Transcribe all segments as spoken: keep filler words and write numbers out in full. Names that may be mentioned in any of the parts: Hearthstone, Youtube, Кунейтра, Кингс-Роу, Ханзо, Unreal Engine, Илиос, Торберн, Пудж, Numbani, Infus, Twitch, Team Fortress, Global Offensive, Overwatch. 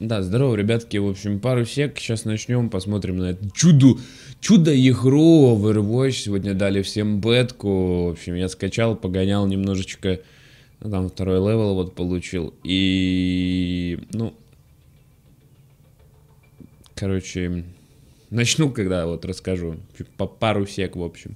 Да, здорово, ребятки, в общем, пару сек, сейчас начнем, посмотрим на это чудо, чудо-игру Overwatch, сегодня дали всем бетку, в общем, я скачал, погонял немножечко, ну, там второй левел вот получил, и, ну, короче, начну, когда вот расскажу, по пару сек, в общем.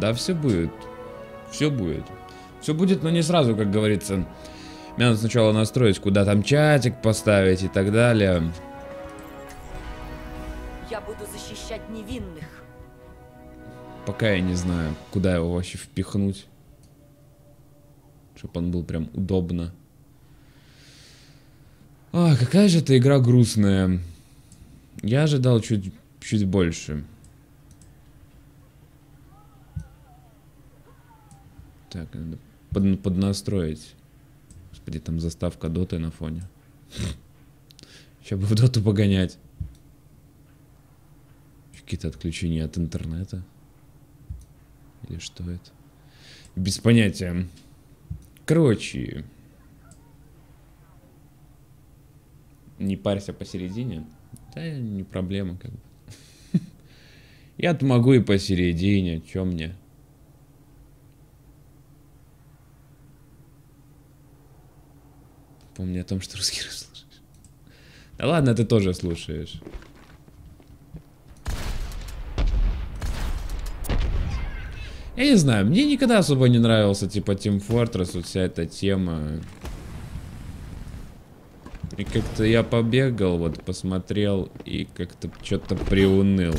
Да, все будет. Все будет. Все будет, но не сразу, как говорится. Мне надо сначала настроить, куда там чатик поставить и так далее. Я буду защищать невинных. Пока я не знаю, куда его вообще впихнуть. Чтоб он был прям удобно. А, какая же эта игра грустная. Я ожидал чуть, чуть больше. Так, надо под, поднастроить. Господи, там заставка доты на фоне. Сейчас бы в доту погонять. Какие-то отключения от интернета. Или что это? Без понятия. Короче. Не парься посередине. Да, не проблема как бы. Я-то могу и посередине. Чё мне? Помни о том, что русский слушаешь. Да ладно, ты тоже слушаешь. Я не знаю, мне никогда особо не нравился типа Team Fortress, вот вся эта тема. И как-то я побегал, вот посмотрел и как-то что-то приуныл.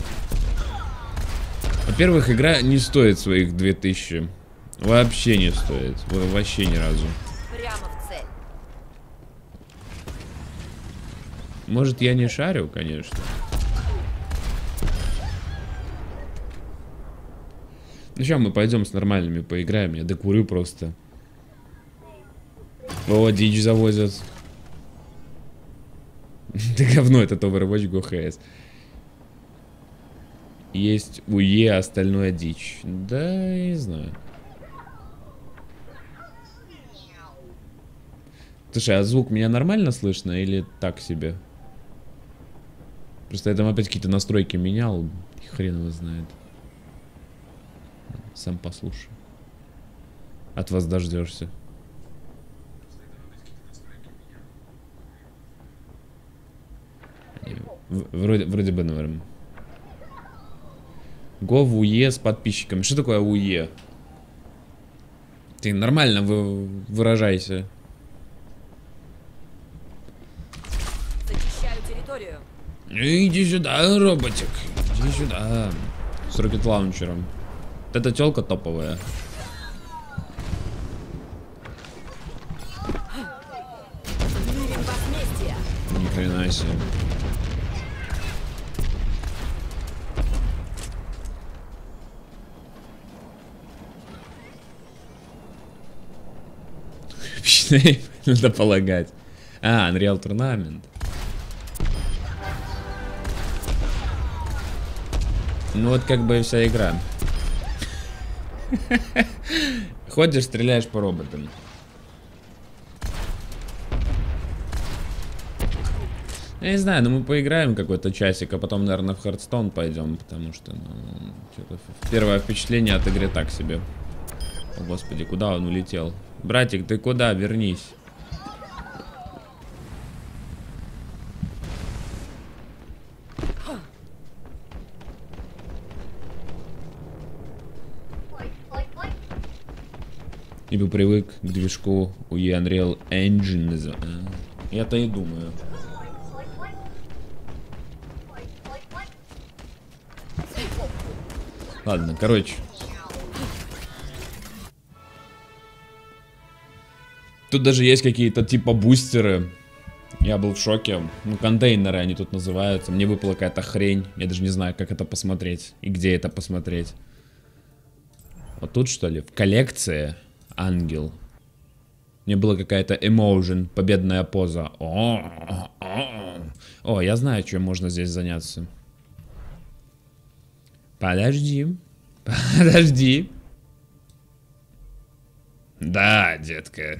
Во-первых, игра не стоит своих две тысячи. Вообще не стоит. Вообще ни разу. Может, я не шарю, конечно. Ну, сейчас мы пойдем с нормальными поиграем. Я докурю просто. О, дичь завозят. Да говно этот Overwatch джи эйч эс. Есть УЕ, остальное дичь. Да, не знаю. Слушай, а звук меня нормально слышно или так себе? Просто я там опять какие-то настройки менял, хрен его знает. Сам послушай. От вас дождешься. Вроде, вроде бы, наверное. Гов УЕ с подписчиками. Что такое УЕ? Ты нормально выражайся. Иди сюда, роботик. Иди сюда. С ракет-лаунчером. Вот эта телка топовая. Ни хрена себе. Надо полагать. А, Unreal Tournament. Ну вот как бы и вся игра. Ходишь, стреляешь по роботам. Я не знаю, но мы поиграем какой-то часик, а потом, наверное, в Hearthstone пойдем, потому что, ну, что-то первое впечатление от игры так себе. О, господи, куда он улетел? Братик, ты куда? Вернись. Ибо привык к движку у Unreal Engine. Я-то и думаю. Ладно, короче. Тут даже есть какие-то типа бустеры. Я был в шоке. Ну, контейнеры они тут называются. Мне выпала какая-то хрень. Я даже не знаю, как это посмотреть. И где это посмотреть. Вот тут, что ли? В коллекции ангел. Мне была какая-то эмоушен. Победная поза. О, о, о. О, я знаю, чем можно здесь заняться. Подожди. Подожди. Да, детка.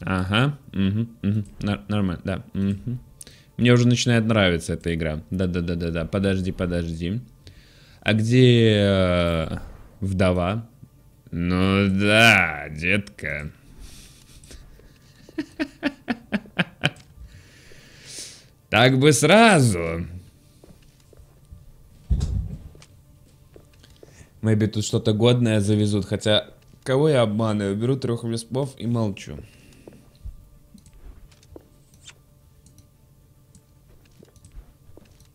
Ага, угу, угу. Нормально, да. Угу. Мне уже начинает нравиться эта игра. Да-да-да-да-да, подожди, подожди. А где э, вдова? Ну да, детка. Так бы сразу. Мэйби тут что-то годное завезут, хотя кого я обманываю? Беру трех веспов и молчу.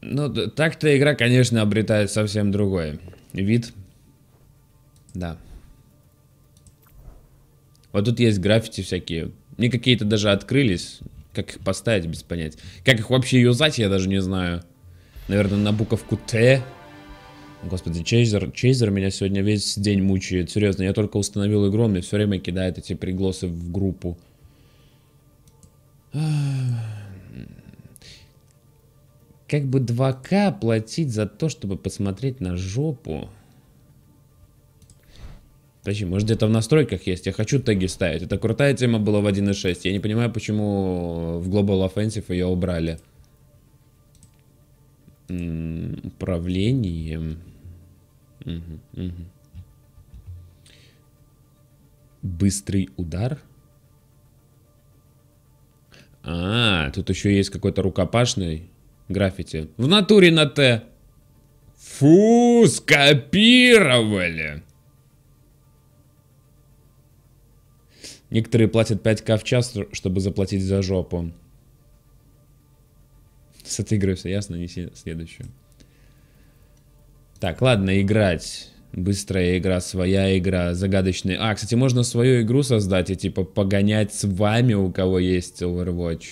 Ну, так-то игра, конечно, обретает совсем другой вид. Да. Вот тут есть граффити всякие. Мне какие-то даже открылись. Как их поставить, без понятия. Как их вообще юзать, я даже не знаю. Наверное, на буковку Т. Господи, Чейзер, Чейзер меня сегодня весь день мучает. Серьезно, я только установил игру, он мне все время кидает эти приглосы в группу. Как бы два ка платить за то, чтобы посмотреть на жопу? Подожди, может где-то в настройках есть? Я хочу теги ставить. Это крутая тема была в один и шесть. Я не понимаю, почему в Global Offensive ее убрали. М -м, управлением... Угу, угу. Быстрый удар. А, тут еще есть какой-то рукопашный граффити. В натуре на Т. Фу, скопировали. Некоторые платят пять ка в час, чтобы заплатить за жопу. С этой игрой все ясно, не следующую. Так, ладно, играть. Быстрая игра, своя игра, загадочная. А, кстати, можно свою игру создать и типа погонять с вами, у кого есть Overwatch.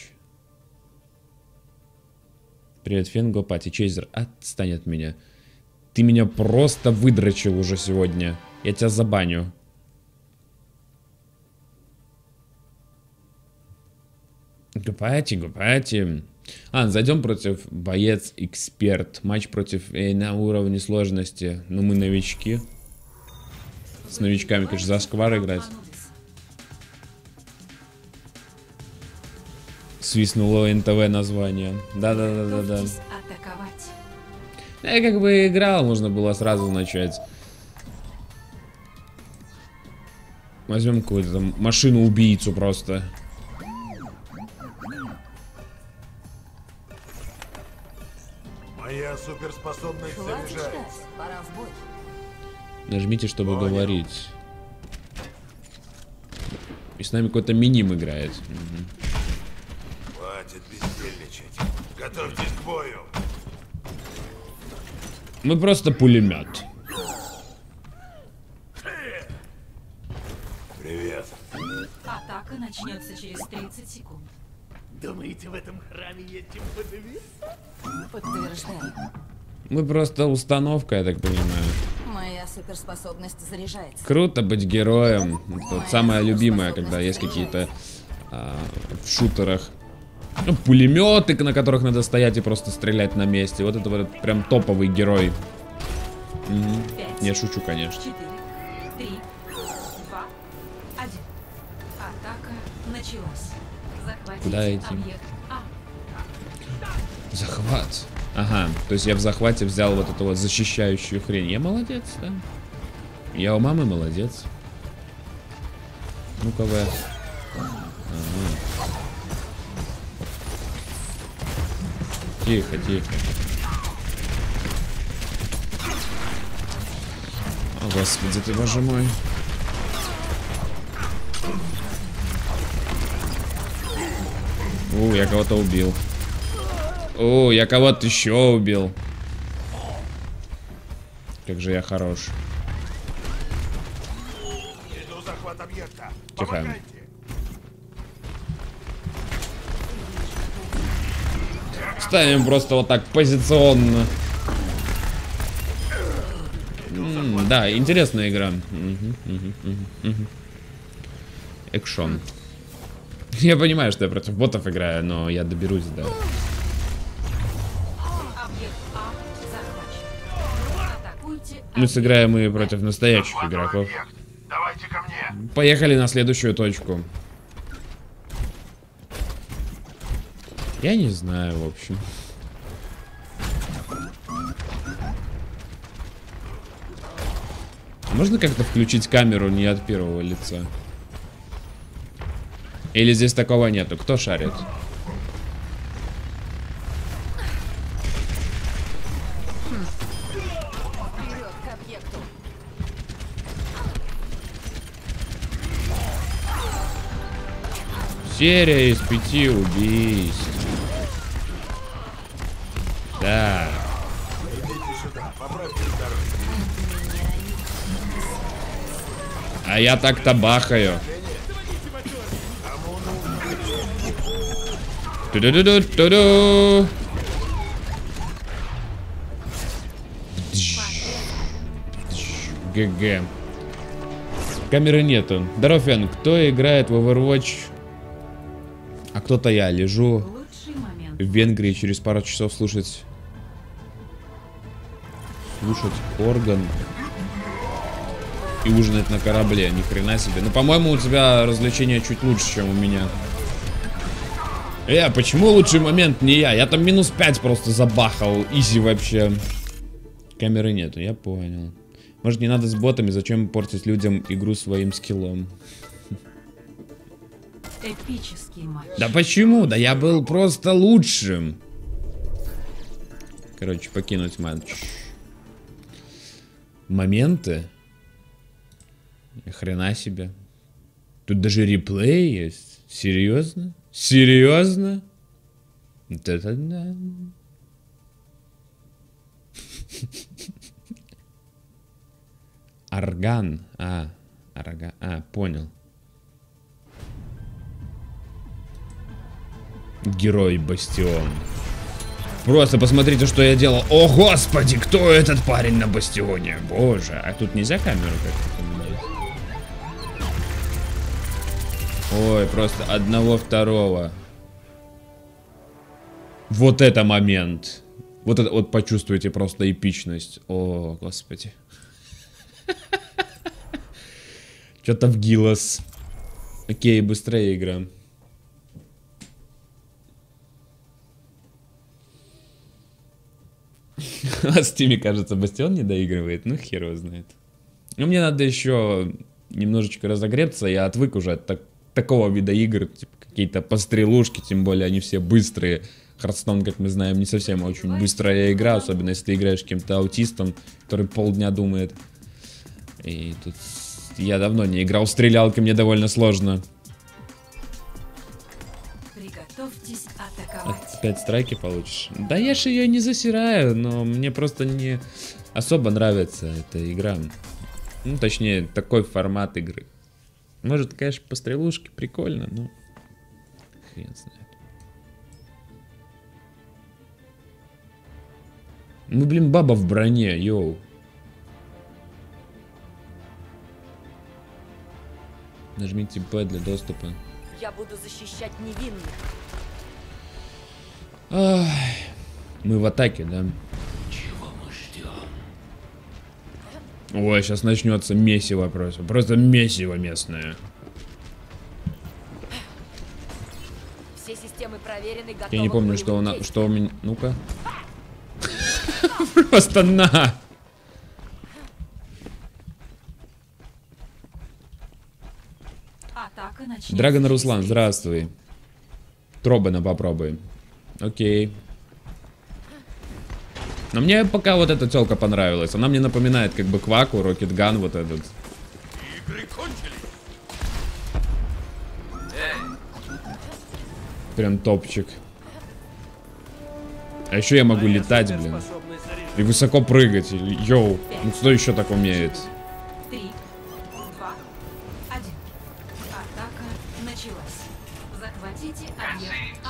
Привет, Фенго, Пати, Чейзер, отстань от меня. Ты меня просто выдрочил уже сегодня. Я тебя забаню. Гупати, гупати. А, зайдем против боец-эксперт. Матч против э, на уровне сложности. Но мы новички. С новичками, конечно, за сквар играть. Свистнуло эн тэ вэ название. Да-да-да-да-да. Я как бы играл, можно было сразу начать. Возьмем какую-то там машину-убийцу просто. Суперспособность заряжается. Нажмите, чтобы понял. Говорить. И с нами какой-то миним играет. Угу. Хватит бездельничать. Готовьтесь к бою. Мы просто пулемет. Привет. Атака начнется через тридцать секунд. Думаете, в этом храме есть чем подивиться? Подтверждаю. Мы просто установка, я так понимаю. Моя суперспособность заряжается. Круто быть героем. Это самое любимое, когда есть какие-то а, в шутерах, ну, пулеметы, на которых надо стоять и просто стрелять на месте. Вот это вот это прям топовый герой. пять, Не шучу, конечно. четыре, три, два, один. Атака началась. Захватить Куда идти? Объект А. Захват. Ага, то есть я в захвате взял вот эту вот защищающую хрень. Я молодец, да? Я у мамы молодец. Ну-ка вы. Ага. Тихо, тихо. О, господи ты, боже мой. У, я кого-то убил. О, я кого-то еще убил. Как же я хорош. Тихо. Ставим просто вот так позиционно. М-м, да, интересная игра. Угу, угу, угу, угу. Экшон. Я понимаю, что я против ботов играю, но я доберусь, да. Мы сыграем и против настоящих игроков. Давайте ко мне. Поехали на следующую точку. Я не знаю, в общем. Можно как-то включить камеру не от первого лица? Или здесь такого нету? Кто шарит? Серия из пяти убийств. Да. А я так-то бахаю. Ту-ду-ду-ду-ду-ду. ГГ. Камеры нету. Дорофен, кто играет в Overwatch? А кто-то я. Лежу в Венгрии, через пару часов слушать... Слушать орган. И ужинать на корабле. Ни хрена себе. Ну, по-моему, у тебя развлечения чуть лучше, чем у меня. Э, почему лучший момент не я? Я там минус пять просто забахал. Изи вообще. Камеры нету, я понял. Может, не надо с ботами? Зачем портить людям игру своим скиллом? Эпический матч. Да почему? Да я был просто лучшим. Короче, покинуть матч. Моменты? Хрена себе. Тут даже реплей есть. Серьезно? Серьезно? Вот это да. Орган. А, орган. А, понял. Герой Бастион. Просто посмотрите, что я делал. О, господи, кто этот парень на Бастионе? Боже, а тут нельзя камеру как-то. Ой, просто одного второго. Вот это момент. Вот это вот почувствуйте просто эпичность. О, господи. Что-то в гилос. Окей, быстрее игра. А в стиме, кажется, Бастион не доигрывает. Ну, хер его знает. Но мне надо еще немножечко разогреться. Я отвык уже от так такого вида игр. Типа какие-то пострелушки, тем более они все быстрые. Hearthstone, как мы знаем, не совсем очень быстрая игра. Особенно, если ты играешь каким-то аутистом, который полдня думает. И тут я давно не играл в стрелялки, мне довольно сложно. пять страйки получишь. Да я же ее не засираю, но мне просто не особо нравится эта игра. Ну, точнее, такой формат игры. Может, конечно, по стрелушке прикольно, но хрен знает. Ну, блин, баба в броне, йоу. Нажмите П для доступа. Я буду защищать невинных. Ах, мы в атаке, да? Чего мы ждем? Ой, сейчас начнется месиво просто. Просто месиво местное. Все системы проверены, готовы. Я не помню, что у нас, что у меня. Ну-ка. Просто на. Драгон Руслан, здравствуй. Тробана попробуй. Окей. Но мне пока вот эта телка понравилась. Она мне напоминает как бы Кваку, Рокетган вот этот. Прям топчик. А еще я могу летать, блин. И высоко прыгать. Йоу. Ну кто еще так умеет?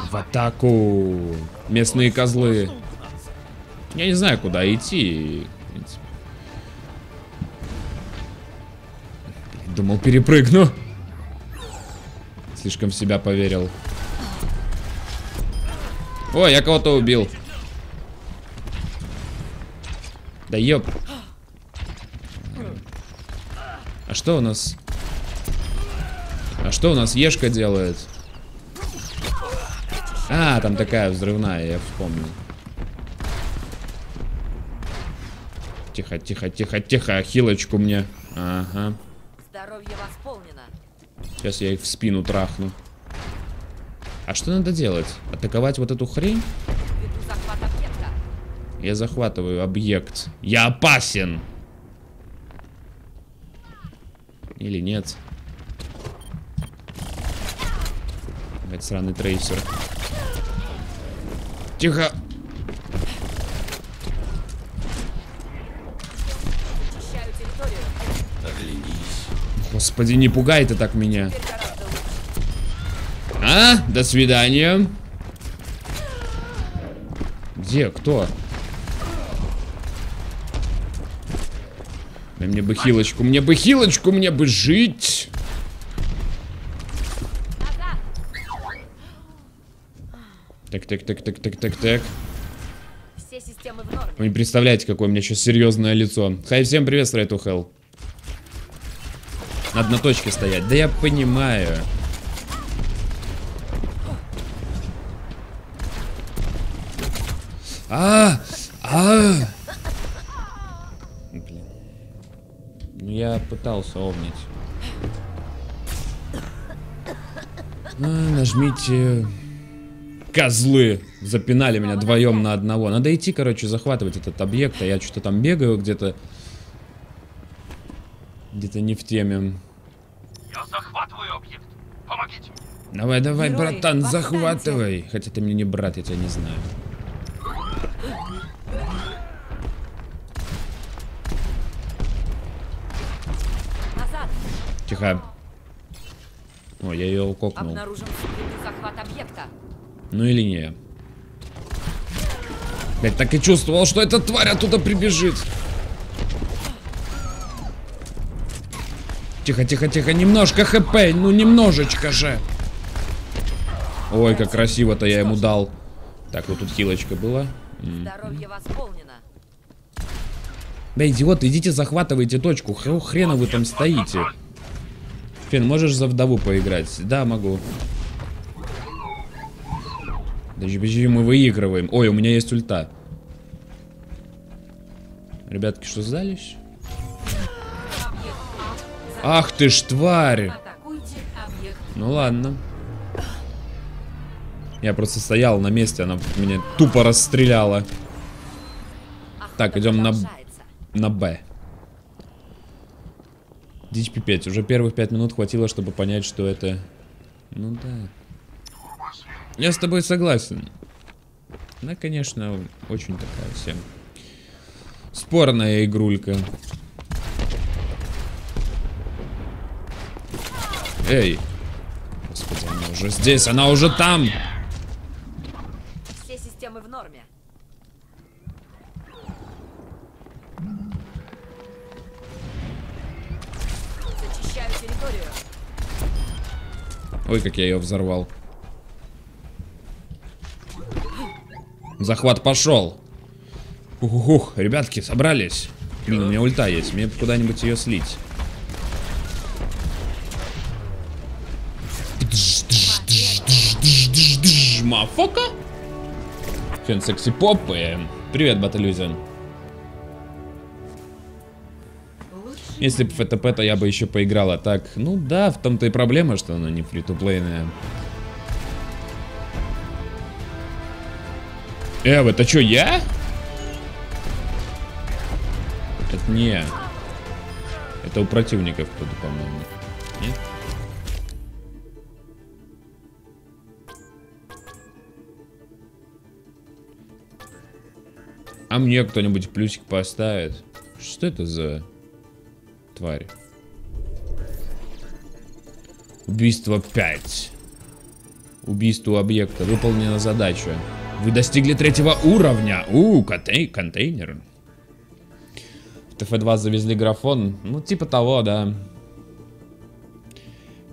В атаку! Местные козлы. Я не знаю, куда идти. Думал, перепрыгну. Слишком в себя поверил. О, я кого-то убил. Да ёп. А что у нас? А что у нас Ешка делает? А, там такая взрывная, я вспомнил. Тихо, тихо, тихо, тихо, хилочку мне. Ага. Здоровье восполнено. Сейчас я их в спину трахну. А что надо делать? Атаковать вот эту хрень? Я захватываю объект. Я опасен! Или нет? Этот сраный трейсер. Тихо. Господи, не пугай ты так меня. А, до свидания. Где, кто? Да мне бы хилочку, мне бы хилочку, мне бы жить. Так, так, так, так, так, так, так. Все системы в норме. Вы не представляете, какое у меня сейчас серьезное лицо. Хай, всем привет, Страйту Хелл. Надо на точке стоять. Да я понимаю. А, а. Блин. Я пытался овнить. А, нажмите. Козлы! Запинали меня вдвоем на одного. Надо идти, короче, захватывать этот объект. А я что-то там бегаю где-то. Где-то не в теме. Я захватываю объект. Помогите мне. Давай, давай, герои, братан, повстаньте. Захватывай. Хотя ты мне не брат, я тебя не знаю. Назад. Тихо. О, я ее укокнул. Обнаружим захват объекта. Ну или не. Я так и чувствовал, что эта тварь оттуда прибежит. Тихо, тихо, тихо. Немножко хп. Ну немножечко же. Ой, как красиво-то я ему дал. Так, вот тут хилочка была. Здоровье восполнено. Да идиот, идите захватывайте точку. Хрена вы там стоите. Фен, можешь за вдову поиграть? Да, могу. Мы выигрываем. Ой, у меня есть ульта. Ребятки, что сдались? Ах ты ж тварь! Ну ладно. Я просто стоял на месте, она меня тупо расстреляла. Так, идем на на Б. Дичь пипец. Уже первых пять минут хватило, чтобы понять, что это. Ну да. Я с тобой согласен. Она, конечно, очень такая вся спорная игрулька. Эй! Господи, она уже здесь, она уже там! Все системы в норме. Зачищаю территорию. Ой, как я ее взорвал. Захват пошел. Ух-ух, ребятки, собрались. Блин, у меня ульта есть, мне куда-нибудь ее слить. Мафака. Фен секси поп. Привет, Баталюзен. Если бы эф тэ пэ, то я бы еще поиграла. Так, ну да, в том-то и проблема, что она не фри-то-плейная. Эв, это что, я? Это не я. Это у противников кто-то, по-моему. Нет? А мне кто-нибудь плюсик поставит? Что это за тварь? Убийство пять. Убийство объекта. Выполнена задача. Вы достигли третьего уровня. У, контей контейнер. В тэ эф два завезли графон. Ну, типа того, да.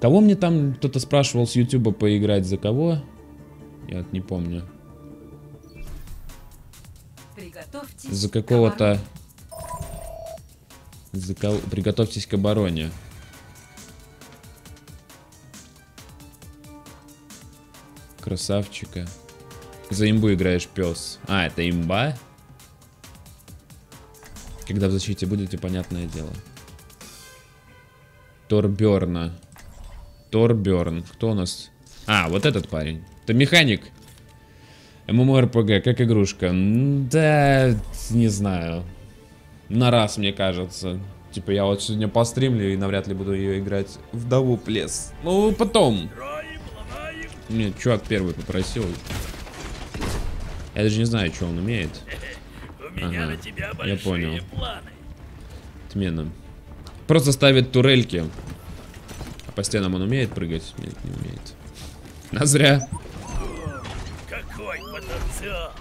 Кого мне там кто-то спрашивал с ютуба поиграть? За кого? Я не помню. За какого-то... За кого... Приготовьтесь к обороне. Красавчика. За имбу играешь, пес. А, это имба? Когда в защите будете, понятное дело. Торберна. Торберн. Кто у нас? А, вот этот парень. Это механик. эм эм о эр пэ гэ, как игрушка. Да, не знаю. На раз, мне кажется. Типа, я вот сегодня постримлю и навряд ли буду ее играть. Вдову плес. Ну, потом. Нет, чувак первый попросил. Я даже не знаю, что он умеет. Ага, я понял. Отмена. Просто ставит турельки. А по стенам он умеет прыгать? Нет, не умеет. На зря. Какой потенциал.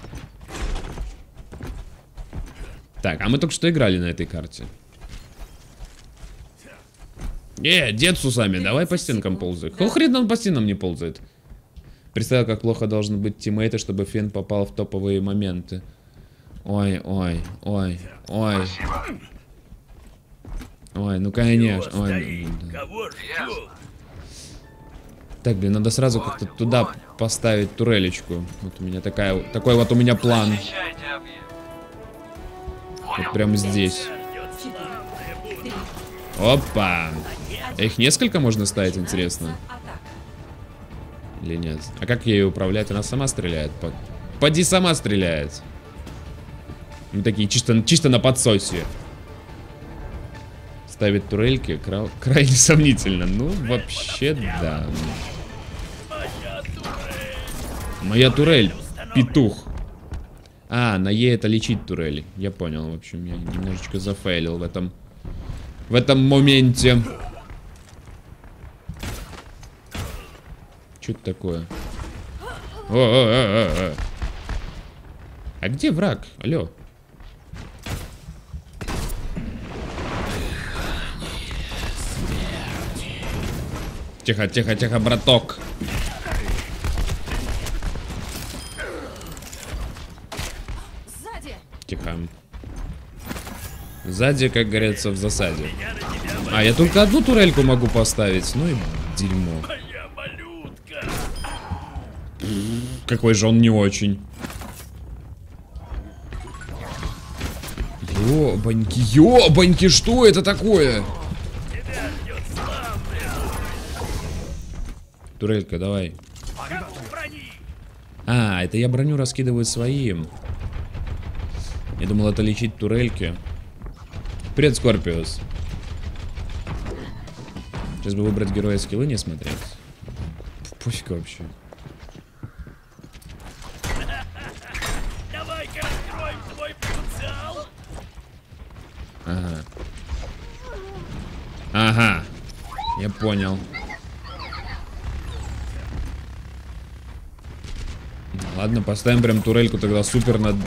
Так, а мы только что играли на этой карте. Э, дед с усами, давай по стенкам ползай. Какого хрена он по стенам не ползает? Представил, как плохо должен быть тиммейты, чтобы Фен попал в топовые моменты. Ой, ой, ой, ой. Ой, ну конечно. Ой, ну, да. Так, блин, надо сразу как-то туда поставить турелечку. Вот у меня такая, такой вот у меня план. Вот прямо здесь. Опа. Их несколько можно ставить, интересно. Или нет? А как ей управлять? Она сама стреляет. Поди сама стреляет. Ну такие чисто, чисто на подсосе. Ставит турельки. Кра... Крайне сомнительно. Ну вообще да. Моя турель. Петух. А, на Е это лечить турель. Я понял. В общем, я немножечко зафейлил в этом... В этом моменте. Что это такое? О, о, о, о, о. А где враг? Алло. Тихо, тихо, тихо, браток. Сзади. Тихо. Сзади, как говорится, в засаде. А, я только одну турельку могу поставить. Ну и дерьмо. Какой же он не очень. Ёбаньки, ёбаньки, что это такое? Турелька, давай. А, это я броню раскидываю своим. Я думал, это лечить турельки. Привет, Скорпиус. Сейчас бы выбрать героя, скиллы не смотреть. Пофиг вообще. Ага. Ага. Я понял. Ладно, поставим прям турельку тогда супер на...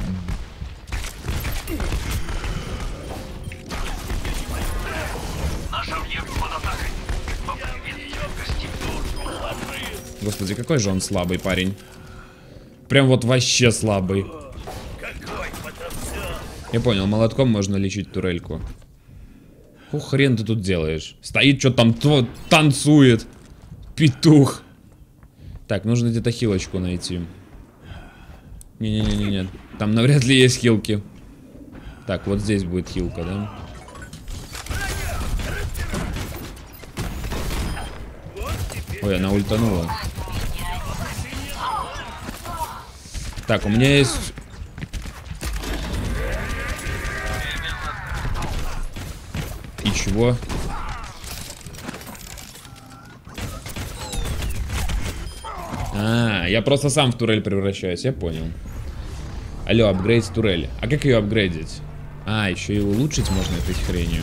Господи, какой же он слабый парень. Прям вот вообще слабый. Я понял, молотком можно лечить турельку. Ху, хрен ты тут делаешь? Стоит, что там танцует. Петух. Так, нужно где-то хилочку найти. Не-не-не-не-не. Там навряд ли есть хилки. Так, вот здесь будет хилка, да? Ой, она ультанула. Так, у меня есть... И чего? А, я просто сам в турель превращаюсь, я понял. Алло, апгрейд турель. А как ее апгрейдить? А, еще и улучшить можно этой хренью.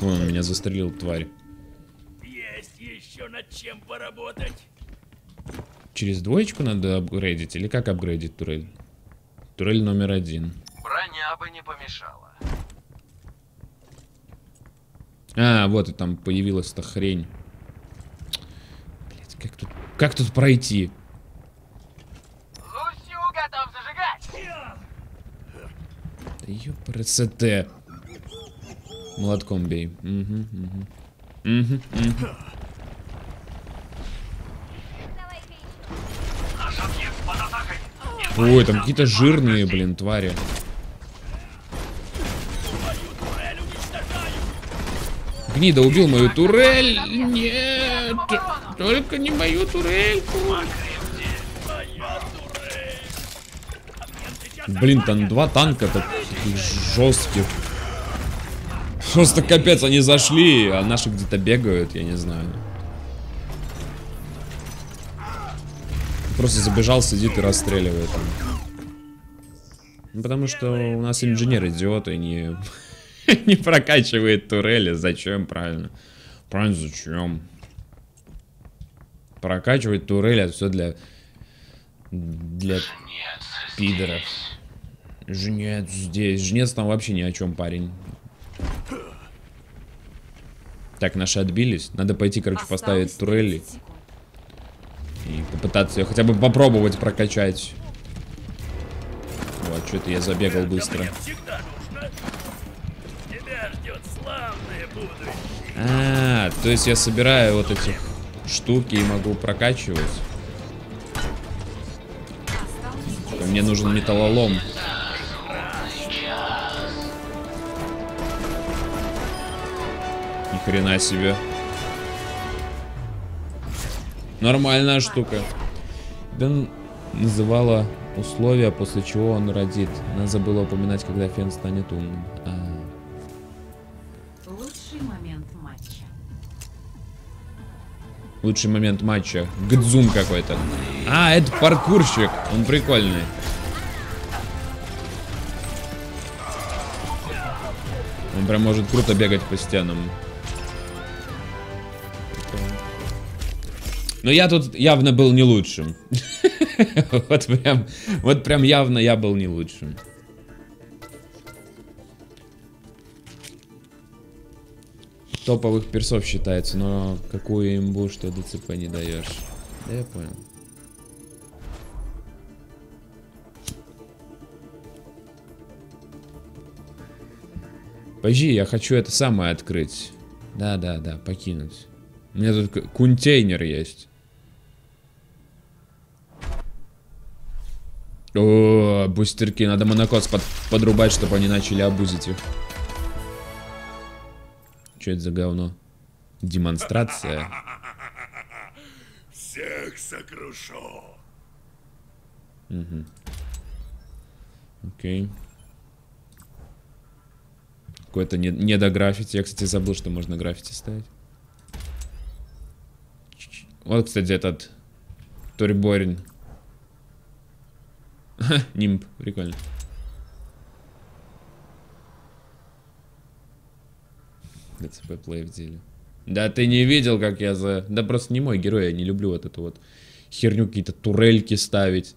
Вон, меня застрелил, тварь. Есть еще над чем поработать. Через двоечку надо апгрейдить? Или как апгрейдить турель? Турель номер один. Броня бы не помешала. А, вот и там появилась-то хрень. Блять, как тут... Как тут пройти? Лусю готов зажигать! Да ёпрст. Молотком бей. Угу, угу. Угу, угу. Ой, там какие-то жирные, блин, твари. Гнида убил мою турель. Нет, только не мою турельку. Блин, там два танка таких жестких. Просто капец, они зашли, а наши где-то бегают, я не знаю. Просто забежал, сидит и расстреливает. Ну, потому что у нас инженер идиот и не... не прокачивает турели. Зачем, правильно? Правильно, зачем? Прокачивать турели, это все для... Для пидоров. Жнец здесь. Жнец там вообще ни о чем, парень. Так, наши отбились. Надо пойти, короче, поставить турели. И попытаться ее хотя бы попробовать прокачать. Вот, что-то я забегал быстро. А, то есть я собираю вот эти штуки и могу прокачивать. Мне нужен металлолом. Ни хрена себе. Нормальная штука. Бен называла условия, после чего он родит. Она забыла упоминать, когда Фен станет умным. А. Лучший момент матча. Лучший момент матча. Гдзум какой-то. А, это паркурщик. Он прикольный. Он прям может круто бегать по стенам. Но я тут явно был не лучшим. Вот прям, вот прям явно я был не лучшим. Топовых персов считается, но какую имбу, что ДЦП не даешь. Да я понял. Пожди, я хочу это самое открыть. Да, да, да, покинуть. У меня тут контейнер есть. О, бустерки. Надо монокос под, подрубать, чтобы они начали обузить их. Что это за говно? Демонстрация. Всех сокрушу. Угу. Окей. Какое-то не, не до граффити. Я, кстати, забыл, что можно граффити ставить. Вот, кстати, этот Турборин. Нимб, прикольно. на цпплей в деле. Да ты не видел, как я за... Да просто не мой герой, я не люблю вот эту вот херню, какие-то турельки ставить.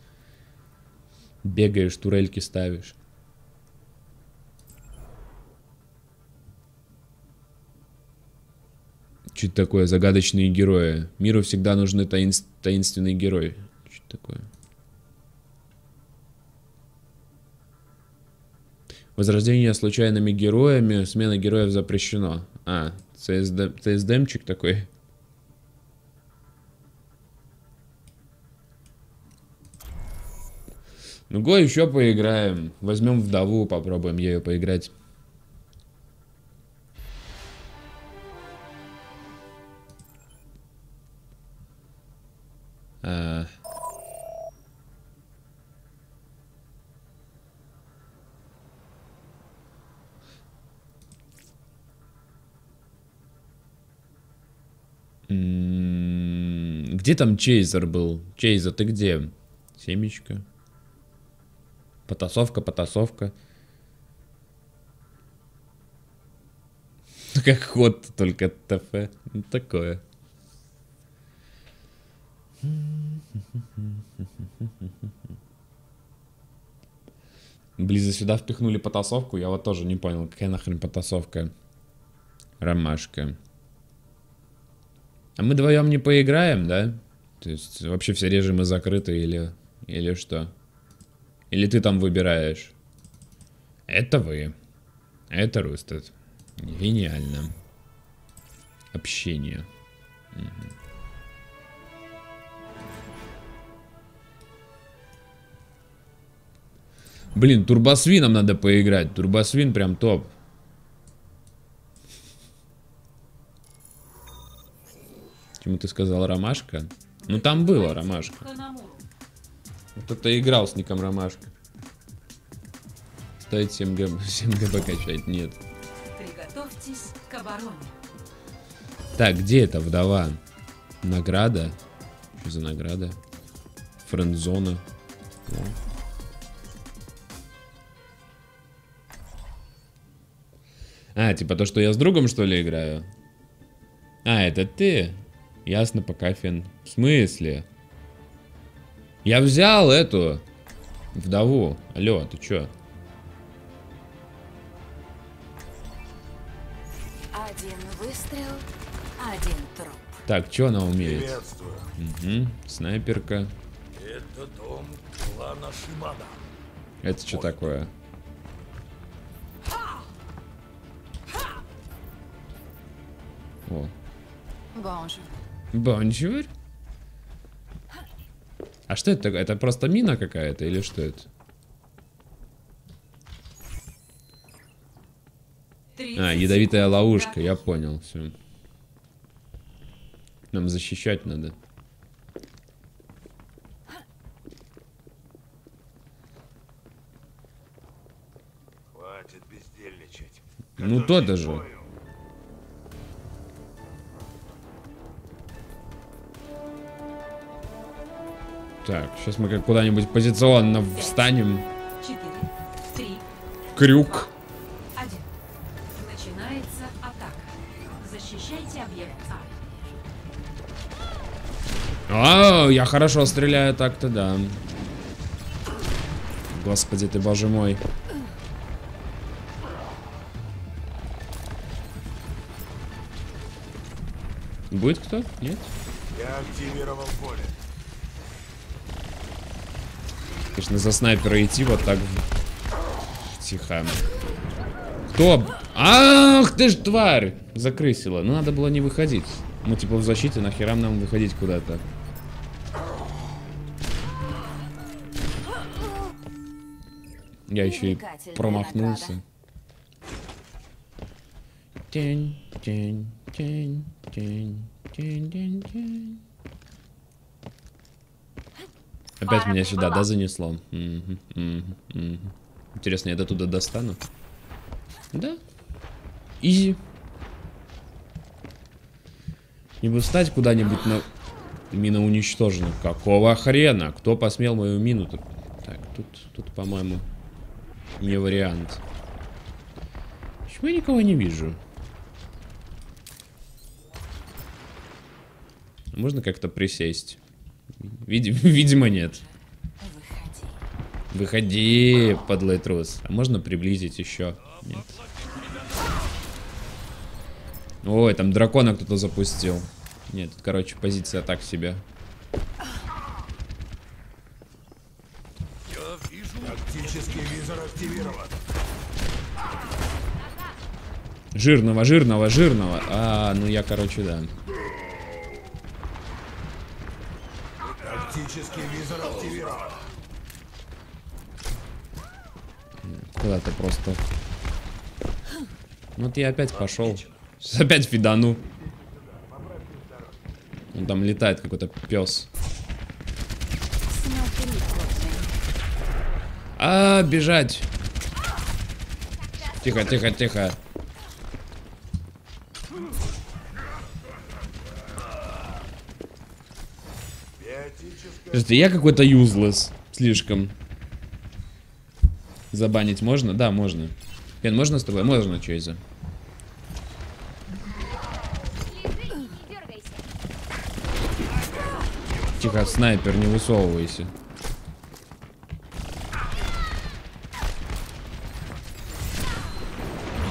Бегаешь, турельки ставишь. Что это такое? Загадочные герои. Миру всегда нужны таинств... таинственные герои. Что это такое? Возрождение случайными героями, смена героев запрещено. А, си эс ди эм-чик такой. Ну, го еще поиграем. Возьмем вдову, попробуем ею поиграть. А... Где там Чейзер был? Чейзер, ты где? Семечко. Потасовка, потасовка. Как ход, только ТФ. Ну, такое. Близо сюда впихнули потасовку. Я вот тоже не понял, какая нахрен потасовка. Ромашка. А мы вдвоем не поиграем, да? То есть вообще все режимы закрыты или, или что? Или ты там выбираешь? Это вы. Это Рустед. Гениально. Общение. Угу. Блин, турбосвином надо поиграть. Турбосвин прям топ. Почему ты сказал ромашка? Ну там было ромашка. Кто-то играл с ником ромашка. Стоит семь гэ бэ качать, нет. Приготовьтесь к обороне. Так, где эта вдова? Награда? Что за награда? Френдзона. А, типа то, что я с другом что ли играю? А, это ты? Ясно, пока фен. В смысле? Я взял эту вдову. Алло, ты чё? Один выстрел, один труп. Так, чё она умеет? Угу, снайперка. Это дом клана Шимана. Это чё такое? О. Бонжур. Бонжур? А что это такое? Это просто мина какая-то или что это? А, ядовитая ловушка, я понял, все. Нам защищать надо. Хватит бездельничать. Ну то даже. Так, сейчас мы как куда-нибудь позиционно встанем. четыре, три, Крюк. один. Начинается атака. Защищайте объект А. А, я хорошо стреляю так-то, да. Господи ты, боже мой. Будет кто? Нет? Я активировал поле. Конечно, за снайпера идти вот так. Тихо. Кто? Ах ты ж тварь! Закрысила. Ну надо было не выходить. Мы типа в защите, нахера нам выходить куда-то. Я еще и промахнулся. Тень, тень, тень, тень, тень, тень, тень. Опять Пара меня сюда, была. Да, занесло? Угу, угу, угу. Интересно, я до туда достану? Да. Изи. Не бы встать куда-нибудь на... Мина уничтожена. Какого хрена? Кто посмел мою мину? Так, тут, тут по-моему, не вариант. Почему я никого не вижу? Можно как-то присесть? Видимо, нет. Выходи, подлый трус. А можно приблизить еще? Нет. Ой, там дракона кто-то запустил. Нет, тут, короче, позиция так себе. Жирного, жирного, жирного. А, ну я, короче, да. Куда-то просто. Вот я опять пошел. Сейчас опять фидану. Он там летает какой-то пес. А, бежать. Тихо, тихо, тихо. Слушайте, я какой-то юзлес. Слишком. Забанить можно? Да, можно. Пен, можно с тобой? Можно, Чейза. Тихо, снайпер, не высовывайся.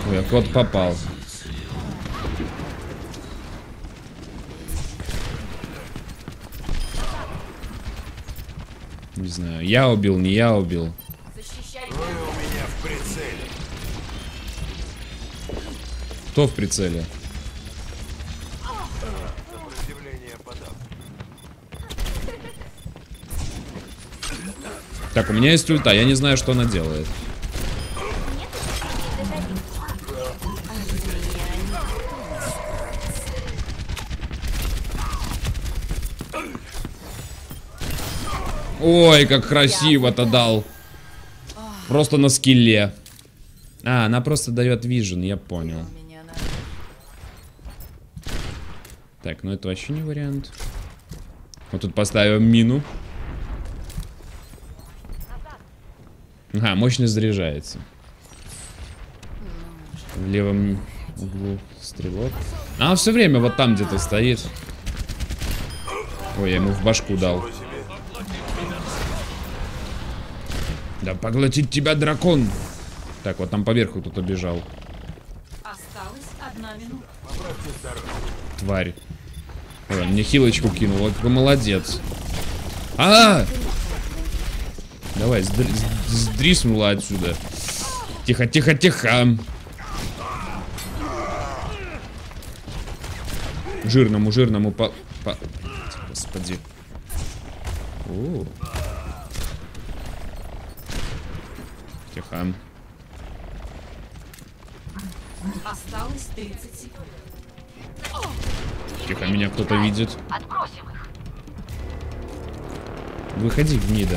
Ой, а кот попал. Не знаю, я убил, не я убил. Кто в прицеле? Так, у меня есть ульта, я не знаю, что она делает. Ой, как красиво-то дал. Просто на скилле. А, она просто дает вижен, я понял. Так, ну это вообще не вариант. Вот тут поставим мину. Ага, мощность заряжается. В левом углу стрелок. А, все время вот там где-то стоит. Ой, я ему в башку дал. Да поглотит тебя дракон. Так, вот там поверху кто-то бежал. Осталась одна минута. Тварь. Ой, мне хилочку кинул. Вот какой молодец. А! -а, -а! Давай, сдр... сдриснула отсюда. Тихо, тихо, тихо. Жирному, жирному по... по... Господи. О. Тихо. Осталось тридцать секунд. Тихо, меня кто-то видит. Отбросим их. Выходи, гнида.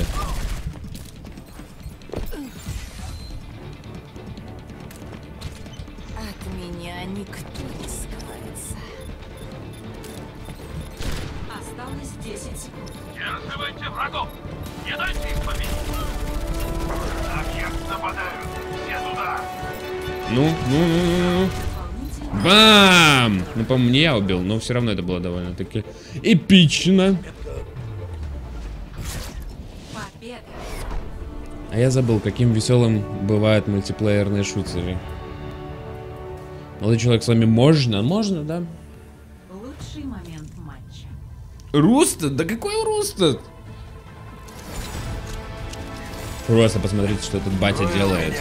По-моему, не я убил, но все равно это было довольно-таки эпично. А я забыл, каким веселым бывают мультиплеерные шутеры. Молодой человек, с вами можно? Можно, да? Лучший момент матча. Рустед? Да какой Рустед? Просто посмотрите, что этот батя делает.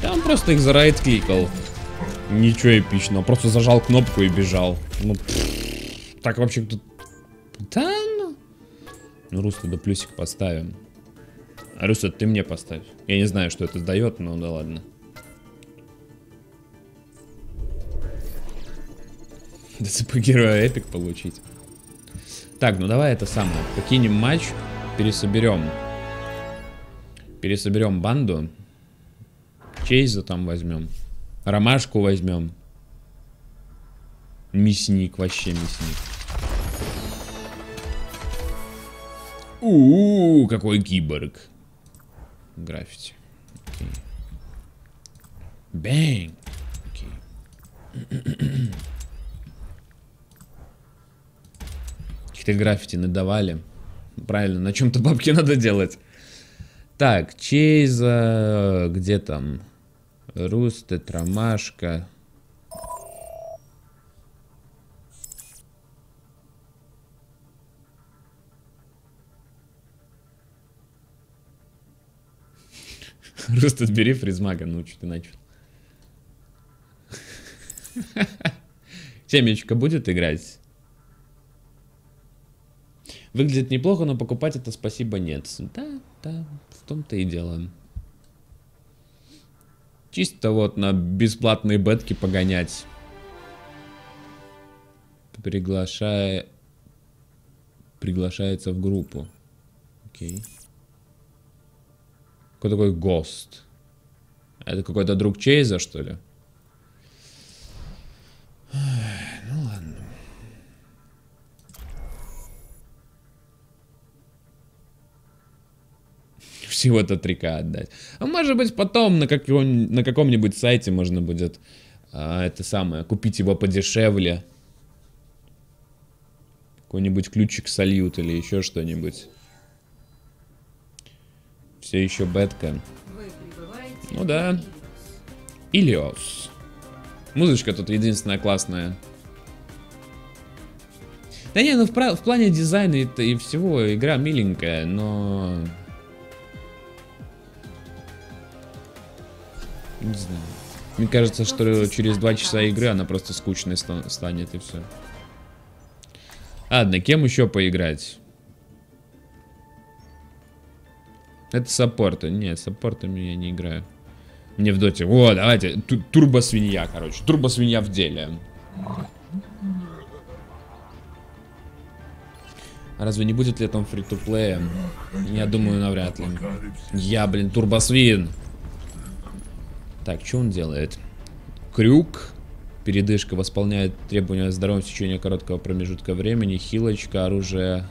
Да он просто их за райт кликал. Ничего эпичного. Просто зажал кнопку и бежал. Ну, пфф, так вообще кто... Да ну... Ну, Рустеду плюсик поставим. А, Рустед, ты мне поставь. Я не знаю, что это дает, но да ладно. ДЦП героя эпик получить. Так, ну давай это самое. Покинем матч. Пересоберем. Пересоберем банду. Чейза там возьмем. Ромашку возьмем. Мясник, вообще мясник. У-у-у, какой киборг. Граффити. Окей. Бэнг. Окей. Какие-то граффити надавали. Правильно, на чем-то бабки надо делать. Так, Чейза, где там? Рустет, Ромашка. Рустет, бери фризмага, ну что ты начал. Семечка будет играть? Выглядит неплохо, но покупать это спасибо нет. Да, да, в том-то и дело. Чисто вот на бесплатные бетки погонять. Приглашая... Приглашается в группу. Окей. Кто такой Гост? Это какой-то друг Чейза, что ли? Ну ладно. Всего-то три ка отдать. А может быть потом на, каком, на каком-нибудь сайте можно будет а, это самое, купить его подешевле. Какой-нибудь ключик сольют или еще что-нибудь. Все еще бетка. Ну да. Илиос. Музычка тут единственная классная. Да не, ну в, в плане дизайна и, и всего игра миленькая, но... Не знаю. Мне кажется, что через два часа игры она просто скучной станет и все. Ладно, кем еще поиграть? Это саппорты. Нет, саппортами я не играю. Мне в доте. О, давайте. Турбо-свинья, короче. Турбо-свинья в деле. Разве не будет летом фри-ту-плея? Я думаю, навряд ли. Я, блин, турбо-свин. Так, что он делает? Крюк. Передышка. Восполняет требования здоровья в течение короткого промежутка времени. Хилочка. Оружие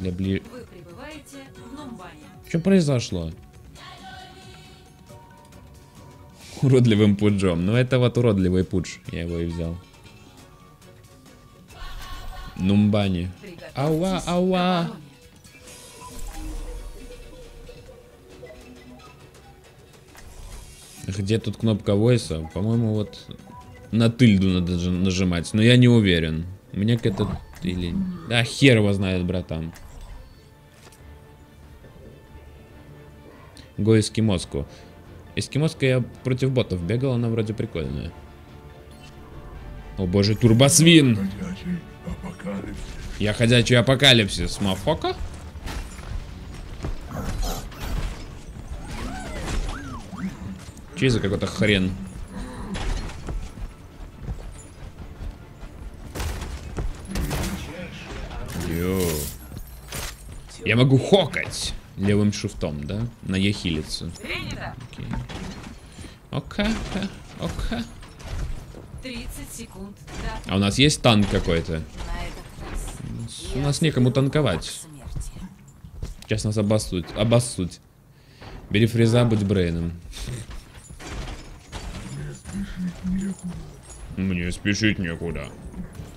для бли... Вы прибываете в Нумбани. Что произошло? Уродливым пуджом. Ну, это вот уродливый пудж. Я его и взял. Нумбани. Ауа, ауа. Где тут кнопка войса? По-моему, вот на тыльду надо нажимать. Но я не уверен. У меня какая-то... Или... Да, хер его знает, братан. Го эскимоску. Эскимоска я против ботов бегал, она вроде прикольная. О боже, турбосвин! Я ходячий апокалипсис, мафока? Че за какой-то хрен? Йо. Я могу хокать левым шифтом, да? На ехилицу. Окей. Ока, ока. тридцать секунд. А у нас есть танк какой-то? У нас некому танковать. Сейчас нас обоссуть. Обоссуть. Бери фреза, будь брейном. Мне спешить некуда.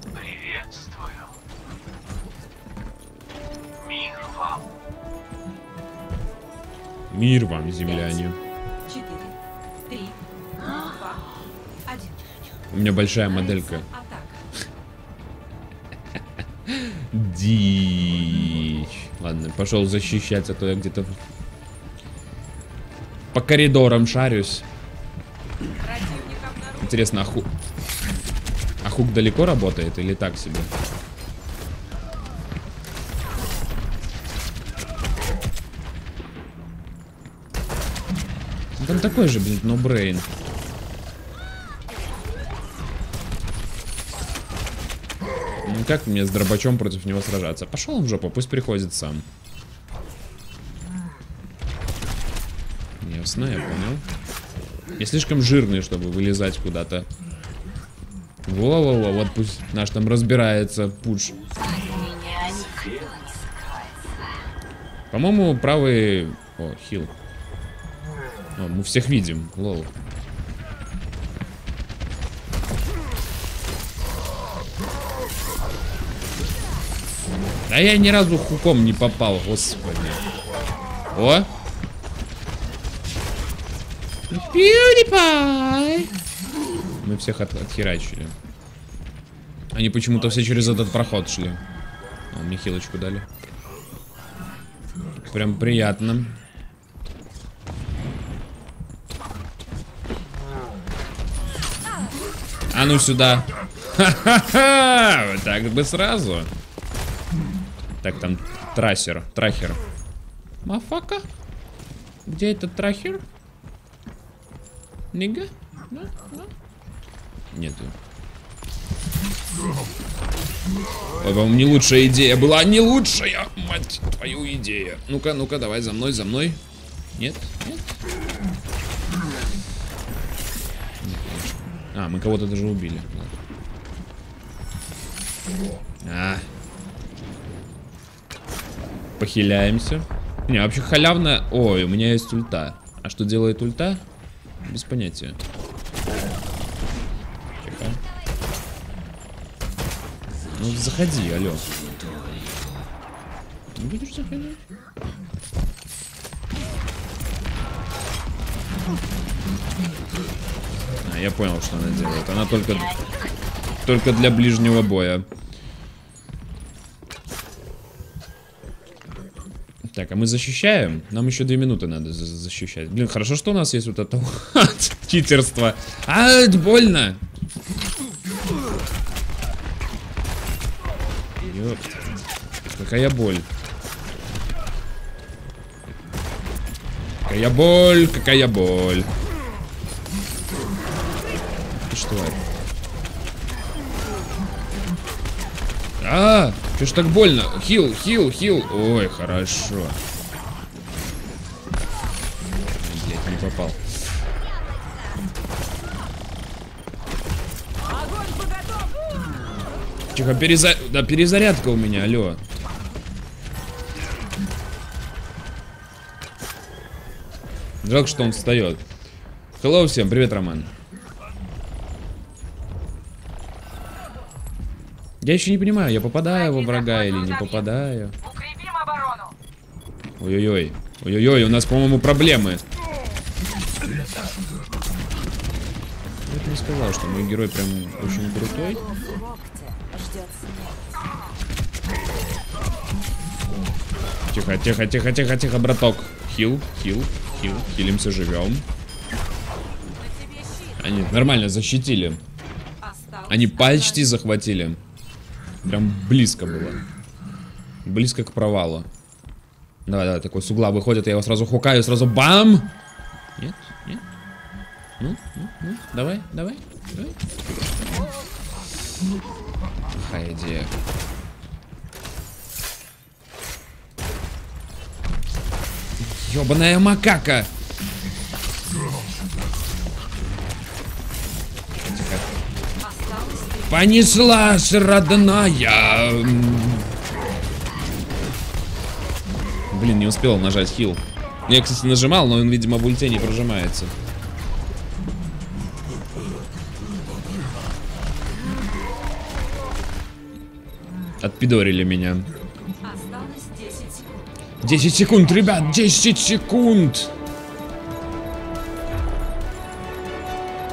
Приветствую. Мир вам. Мир вам, земляне. четыре, три, два, один. У меня большая моделька. Дичь. Ладно, пошел защищать, а то я где-то по коридорам шарюсь. Интересно, а хук... а хук далеко работает или так себе? Там такой же, блин, нобрейн. Ну как мне с дробачом против него сражаться? Пошел он в жопу, пусть приходит сам. Ясно, я понял. Я слишком жирный, чтобы вылезать куда-то. Во-во-во, вот пусть наш там разбирается пуш. По-моему, правый... О, хил. О, мы всех видим, лол. А я ни разу хуком не попал, господи. О! PewDiePie! Мы всех от отхерачили. Они почему-то все через этот проход шли. О, мне хилочку дали. Прям приятно. А ну сюда. Ха-ха-ха! Так бы сразу. Так, там трассер, трахер. Мафака? Где этот трахер? Нига? Да? Да? Нету. Ой, по-моему, не лучшая идея была. Не лучшая, мать твою, идея. Ну-ка, ну-ка, давай за мной, за мной. Нет? Нет? А, мы кого-то даже убили. А. Похиляемся. Не, вообще халявно. Ой, у меня есть ульта. А что делает ульта? Без понятия. Тихо. Ну заходи, алло. Не будешь заходить? А, я понял, что она делает. Она только, только для ближнего боя. Так, а мы защищаем? Нам еще две минуты надо защищать. Блин, хорошо, что у нас есть вот это читерство. А, это больно. Ёпта. Какая боль. Какая боль, какая боль. Ты что? А-а-а! Что ж так больно? Хил, хил, хил. Ой, хорошо. Блять, не попал. Тихо, переза... Да, перезарядка у меня, алло. Жалко, что он встает. Hello всем, привет, Роман. Я еще не понимаю, я попадаю во врага или не попадаю. Ой-ой-ой. Ой-ой-ой, у нас, по-моему, проблемы. Я бы не сказал, что мой герой прям очень крутой. Тихо, тихо, тихо, тихо, тихо, браток. Хил, хил, хил. Хилимся, живем. Они нормально защитили. Они почти захватили. Прям близко было. Близко к провалу. Давай, давай, такой с угла выходит, я его сразу хукаю, сразу бам! Нет, нет. Ну, ну, ну, давай, давай, давай. Плохая идея. Ёбаная макака! Понеслась, родная. Блин, не успел нажать хил. Я, кстати, нажимал, но он, видимо, в ульте не прожимается. Отпидорили меня. десять секунд, ребят, десять секунд.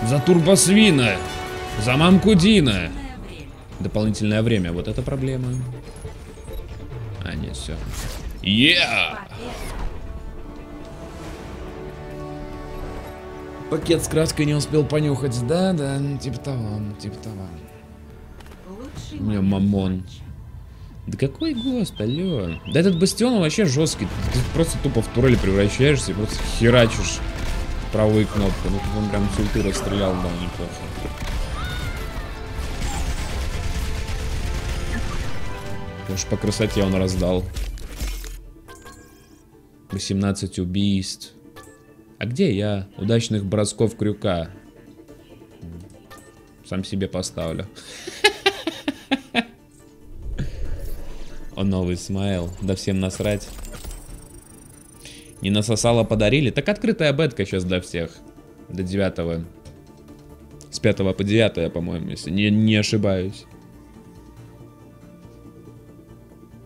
За турбосвина. За мамку Дина. Дополнительное время. Вот это проблема. А, нет, все. Yeah! Пакет с краской не успел понюхать. Да, да, типа того, типа того. У меня мамон. Да какой гост, алло. Да этот бастион вообще жесткий. Ты просто тупо в турели превращаешься и просто херачишь правую кнопку. Ну, он прям с ульты расстрелял, да, неплохо. Уж по красоте он раздал. восемнадцать убийств. А где я? Удачных бросков крюка. Сам себе поставлю. О, новый смайл. Да всем насрать. Не насосало, подарили. Так открытая бетка сейчас для всех. До девятого. С пятого по девятое, по-моему, если не, не ошибаюсь.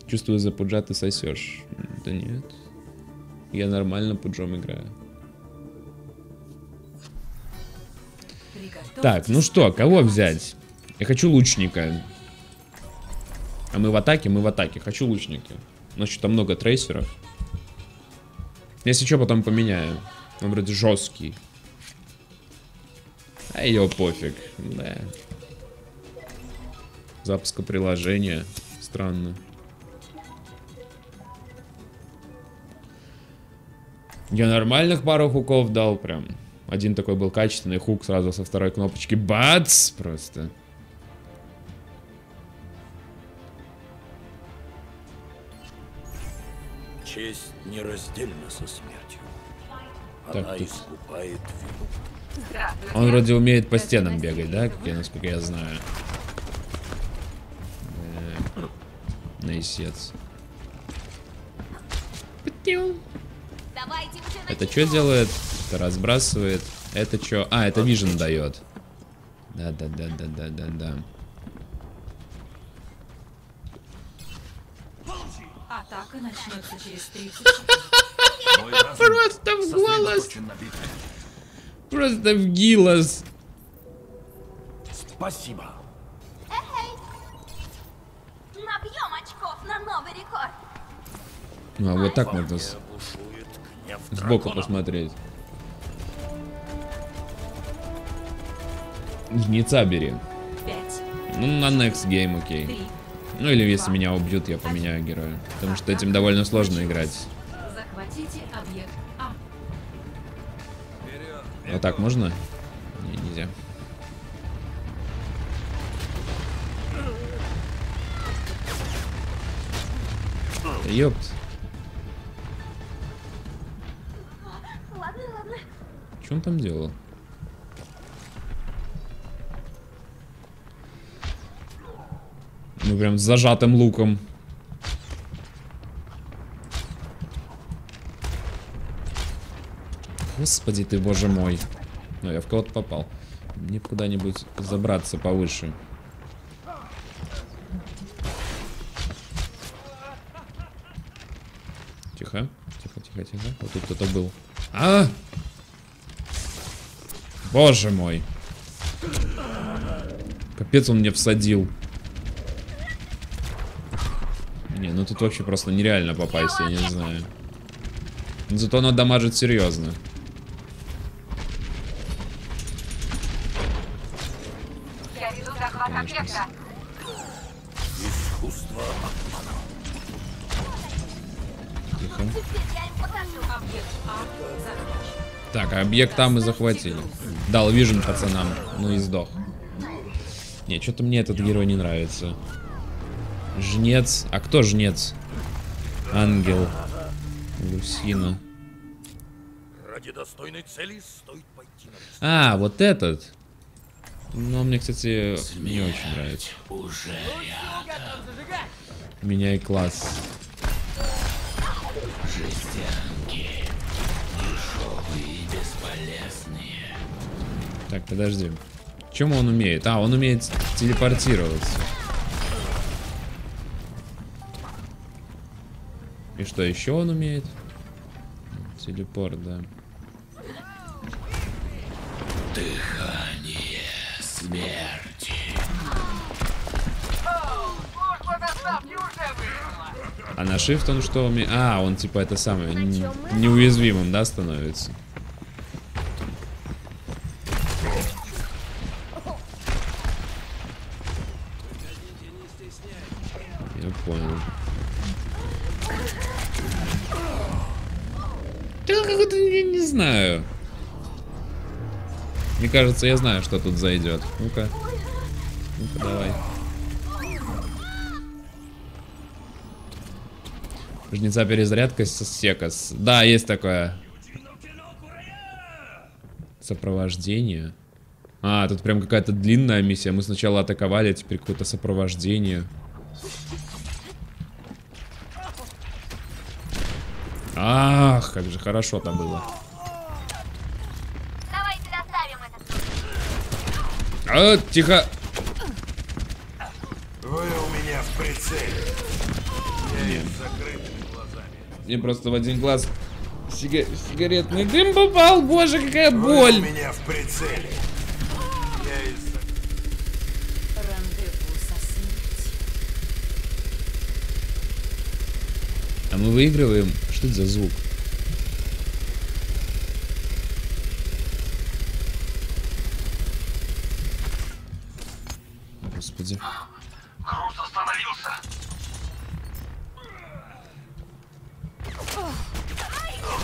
Чувствую, за пуджа ты сосешь. Да нет. Я нормально пуджом играю. Так, ну что, кого взять? Я хочу лучника. А мы в атаке? Мы в атаке. Хочу лучника. У нас что-то много трейсеров. Если что, потом поменяю. Он вроде жесткий. А ее пофиг. Да. Запуска приложения. Странно. Я нормальных пару хуков дал прям. Один такой был качественный хук сразу со второй кнопочки. Бац! Просто. Честь нераздельна со смертью. Так, она тут... искупает вину. Он вроде умеет по стенам бегать, да? Как я, насколько я знаю. Наисец. Это что делает? Это разбрасывает. Это что? А, это вижен дает. Да-да-да-да-да-да-да. Атака начнется через тридцать. Просто в голос. Просто в гилос. Спасибо. Набьем очков на новый рекорд. Ну, а вот так можно сбоку посмотреть. Жнеца бери. Ну, на next game, окей. Ну, или если меня убьют, я поменяю героя. Потому что этим довольно сложно играть. Вот так можно? Не, нельзя. Ёпт. Что он там делал? Ну, прям с зажатым луком. Господи ты, боже мой. Ну, я в кого-то попал. Мне куда-нибудь забраться повыше. Тихо, тихо, тихо, тихо. Вот тут кто-то был. А! Боже мой. Капец, он мне всадил. Не, ну тут вообще просто нереально попасть, я не знаю. Но зато она дамажит серьезно. Я веду захват объекта. Искусство обмана. Тихо. Так, объект там и захватили. Дал вижен пацанам, ну и сдох. Не, что-то мне этот герой не нравится. Жнец. А кто жнец? Ангел. Люсина. Ради достойной цели стоит пойти на... А, вот этот. Но мне, кстати, не очень нравится. Уже меняй класс. Жестянки. Так, подожди. Чем он умеет? А, он умеет телепортироваться. И что еще он умеет? Телепорт, да. Дыхание смерти. А на shift он что умеет? А, он типа это самое, неуязвимым, да, становится? Я понял. Я какой-то, я не знаю. Мне кажется, я знаю, что тут зайдет. Ну-ка. Ну-ка, давай. Жнеца перезарядка с секас. Да, есть такое. Сопровождение. А, тут прям какая-то длинная миссия. Мы сначала атаковали, а теперь какое-то сопровождение. Ах, как же хорошо там было. Давайте доставим это. А, тихо. Вы у меня в прицеле. Нет. Мне просто в один глаз сига сигаретный дым попал. Боже, какая боль! Вы меня в прицеле. Я из... А мы выигрываем. Что это за звук? Господи. Круз остановился. У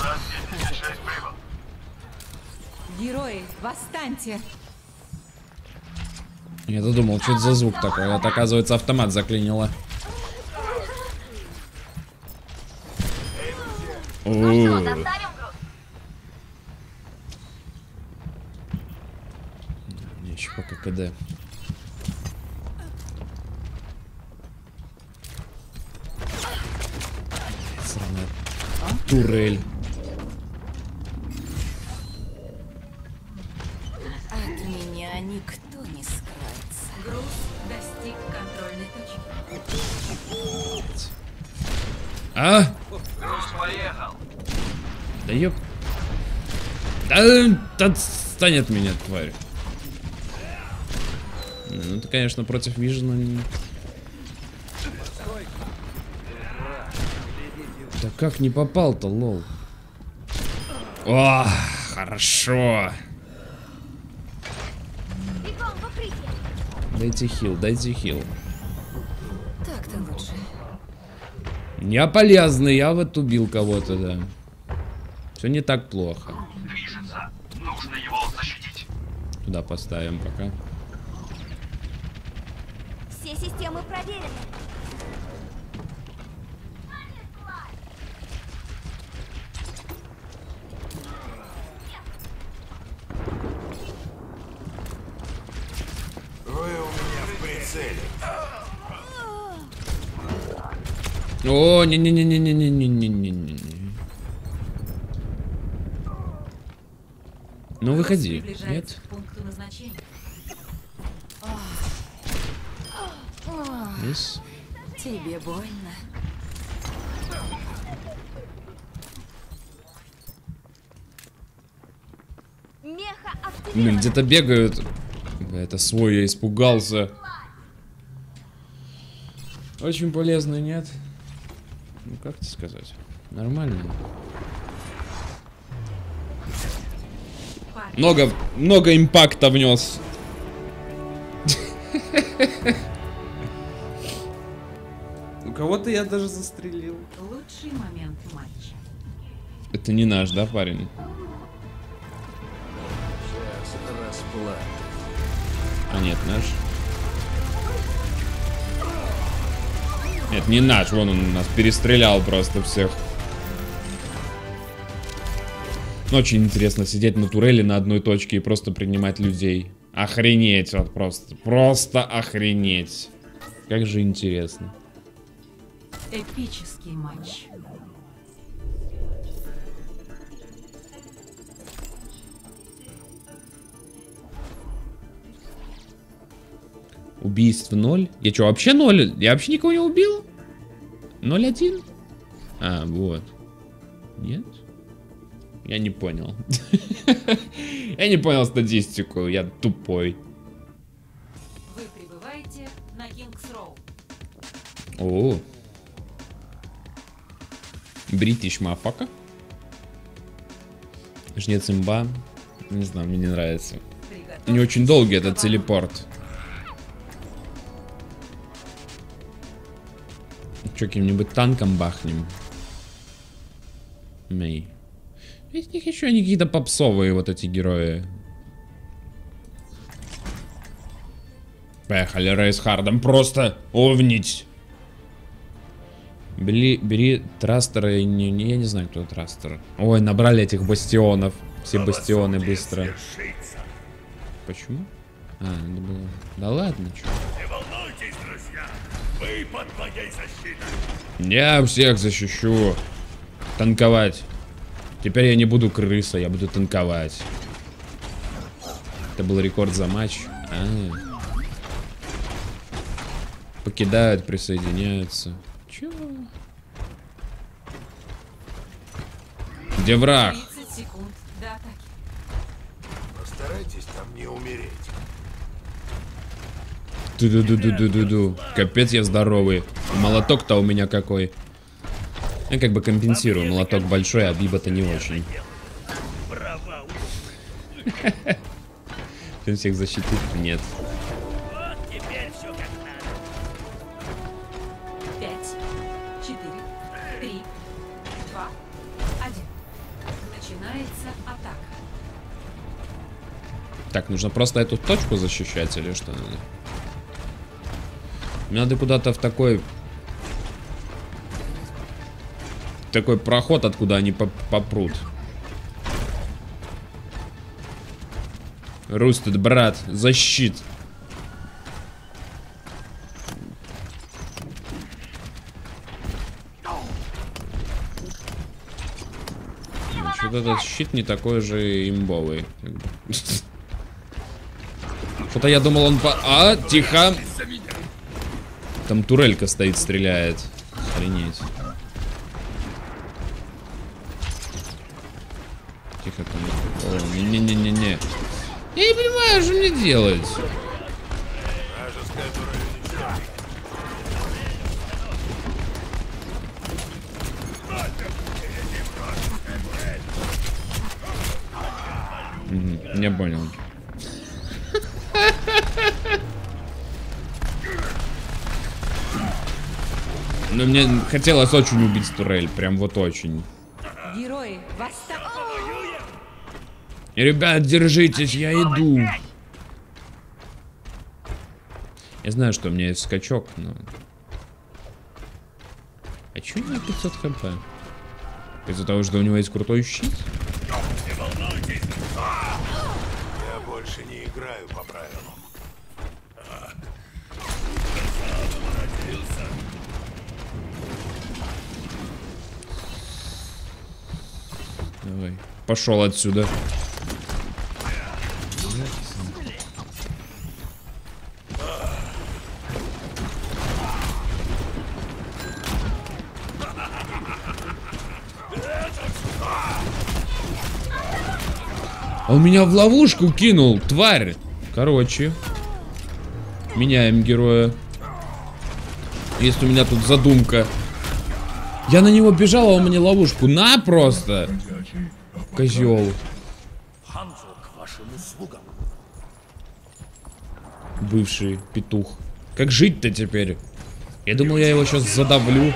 нас семьдесят шесть прибыл. Герои, восстаньте. Я задумал, что это за звук такой. Это, оказывается, автомат заклинило. Ну что, доставим груз? Мне еще пока КД. Турель. От меня никто не скроется. Груз достиг контрольной точки. А? Груз поехал. Да ёп. Да отстань от меня, тварь. Ну ты, конечно, против Вижена не... Да как не попал-то, лол? О, хорошо. Дайте хил, дайте хил. Так-то лучше. Я полезный, я вот убил кого-то, да. Все не так плохо. Движется. Нужно его защитить. Туда поставим пока. Все системы проверены. О, не не не не не не не не не не. Ну выходи, нет? Yes. Тебе больно. Блин, где-то бегают. Это свой, я испугался. Очень полезно, нет? Ну как тебе сказать? Нормально. Много, много импакта внес. У кого-то я даже застрелил. Лучший момент матча. Это не наш, да, парень? А нет, наш. Нет, не наш, вон он нас перестрелял просто всех. Очень интересно сидеть на турели на одной точке и просто принимать людей. Охренеть вот просто. Просто охренеть. Как же интересно. Эпический матч. Убийств ноль. Я что, вообще ноль? Я вообще никого не убил? ноль один? А, вот. Нет? Я не понял. Я не понял статистику. Я тупой. Вы прибываете на Кингс-Роу. О. Бритиш мафака. Жнец имба. Не знаю, мне не нравится. Не очень долгий этот телепорт. Че, каким-нибудь танком бахнем? Мэй. Из них еще они какие-то попсовые вот эти герои. Поехали, Рейсхардом просто овнить. Бери, бери трастера, я не, я не знаю, кто трастер. Ой, набрали этих бастионов. Все бастионы быстро. Почему? А, не было. Да ладно, че. Вы под моей защитой. Я всех защищу. Танковать. Теперь я не буду крыса, я буду танковать. Это был рекорд за матч. А -а -а. Покидают, присоединяются. Чего? Где враг? Постарайтесь там не умереть. Ду-ду-ду-ду-ду-ду. Капец, я здоровый. Молоток-то у меня какой. Я как бы компенсирую. Молоток большой, а биба-то не очень. Ты всех защитит? Нет. Так, нужно просто эту точку защищать или что надо? Мне надо куда-то в такой... Такой проход, откуда они попрут. Рустед, брат, защит. Что-то этот щит не такой же имбовый. Что-то я думал, он по... А, тихо. Там турелька стоит, стреляет. Охренеть. Тихо там. Не-не-не-не-не. Я не понимаю, что мне делать. Угу, не понял. Но мне хотелось очень убить турель, прям вот очень. Герои, ребят, держитесь, я иду. Я знаю, что у меня есть скачок, но... А чё у меня пятьсот хп? Из-за того, что у него есть крутой щит? Я больше не играю по правилам. Давай. Пошел отсюда. Он меня в ловушку кинул, тварь. Короче, меняем героя. Есть у меня тут задумка. Я на него бежал, а он мне ловушку. На просто! Козел. Бывший петух. Как жить-то теперь? Я думал, я его сейчас задавлю.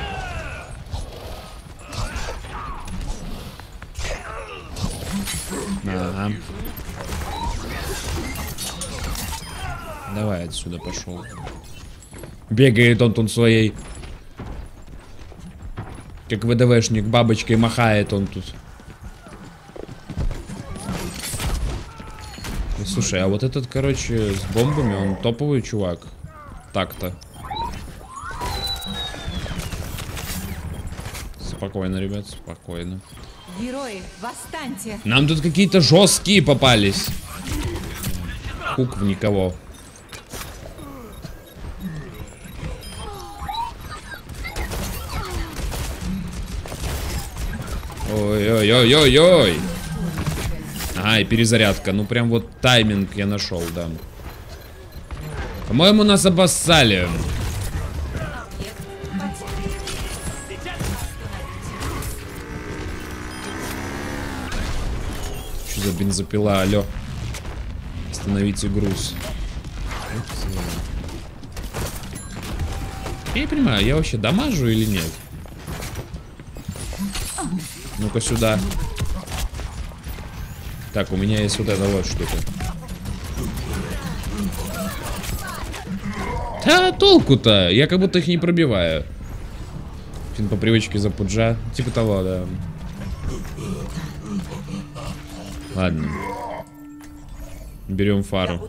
Ага. Давай отсюда пошел. Бегает он тут своей. Как ВДВшник бабочкой махает он тут. Слушай, а вот этот, короче, с бомбами, он топовый чувак. Так-то. Спокойно, ребят, спокойно. Герои, восстаньте. Нам тут какие-то жесткие попались. Хук в никого. Ой-ой-ой-ой-ой. А, и перезарядка. Ну, прям вот тайминг я нашел, да. По-моему, нас обоссали. Что за бензопила, алё? Остановите груз. Я не понимаю, я вообще дамажу или нет? Ну-ка сюда. Так, у меня есть вот эта вот штука. Да толку-то? Я как будто их не пробиваю. Фин по привычке запуджа. Типа того, да. Ладно. Берем фару.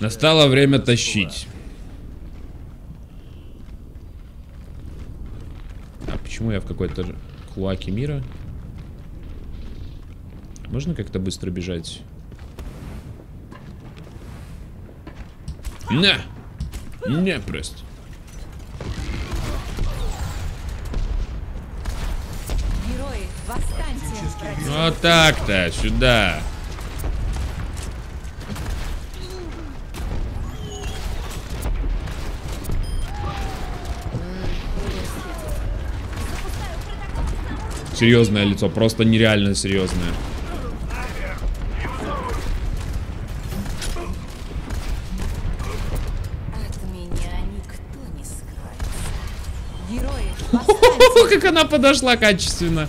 Настало время тащить. А почему я в какой-то клоаке мира? Можно как-то быстро бежать? На! Не просто. Герой, Вот так-то, сюда. Серьезное лицо, просто нереально серьезное. О, как она подошла качественно.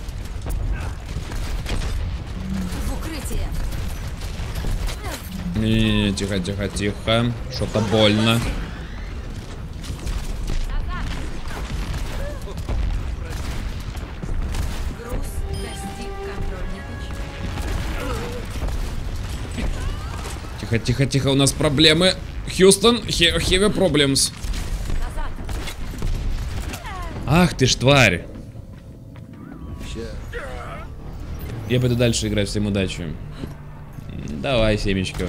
Не-не-не, тихо-тихо-тихо. Что-то больно. Тихо-тихо-тихо, у нас проблемы. Хьюстон, heavy problems. Ах ты ж тварь. Я пойду дальше играть, всем удачи. Давай, семечко.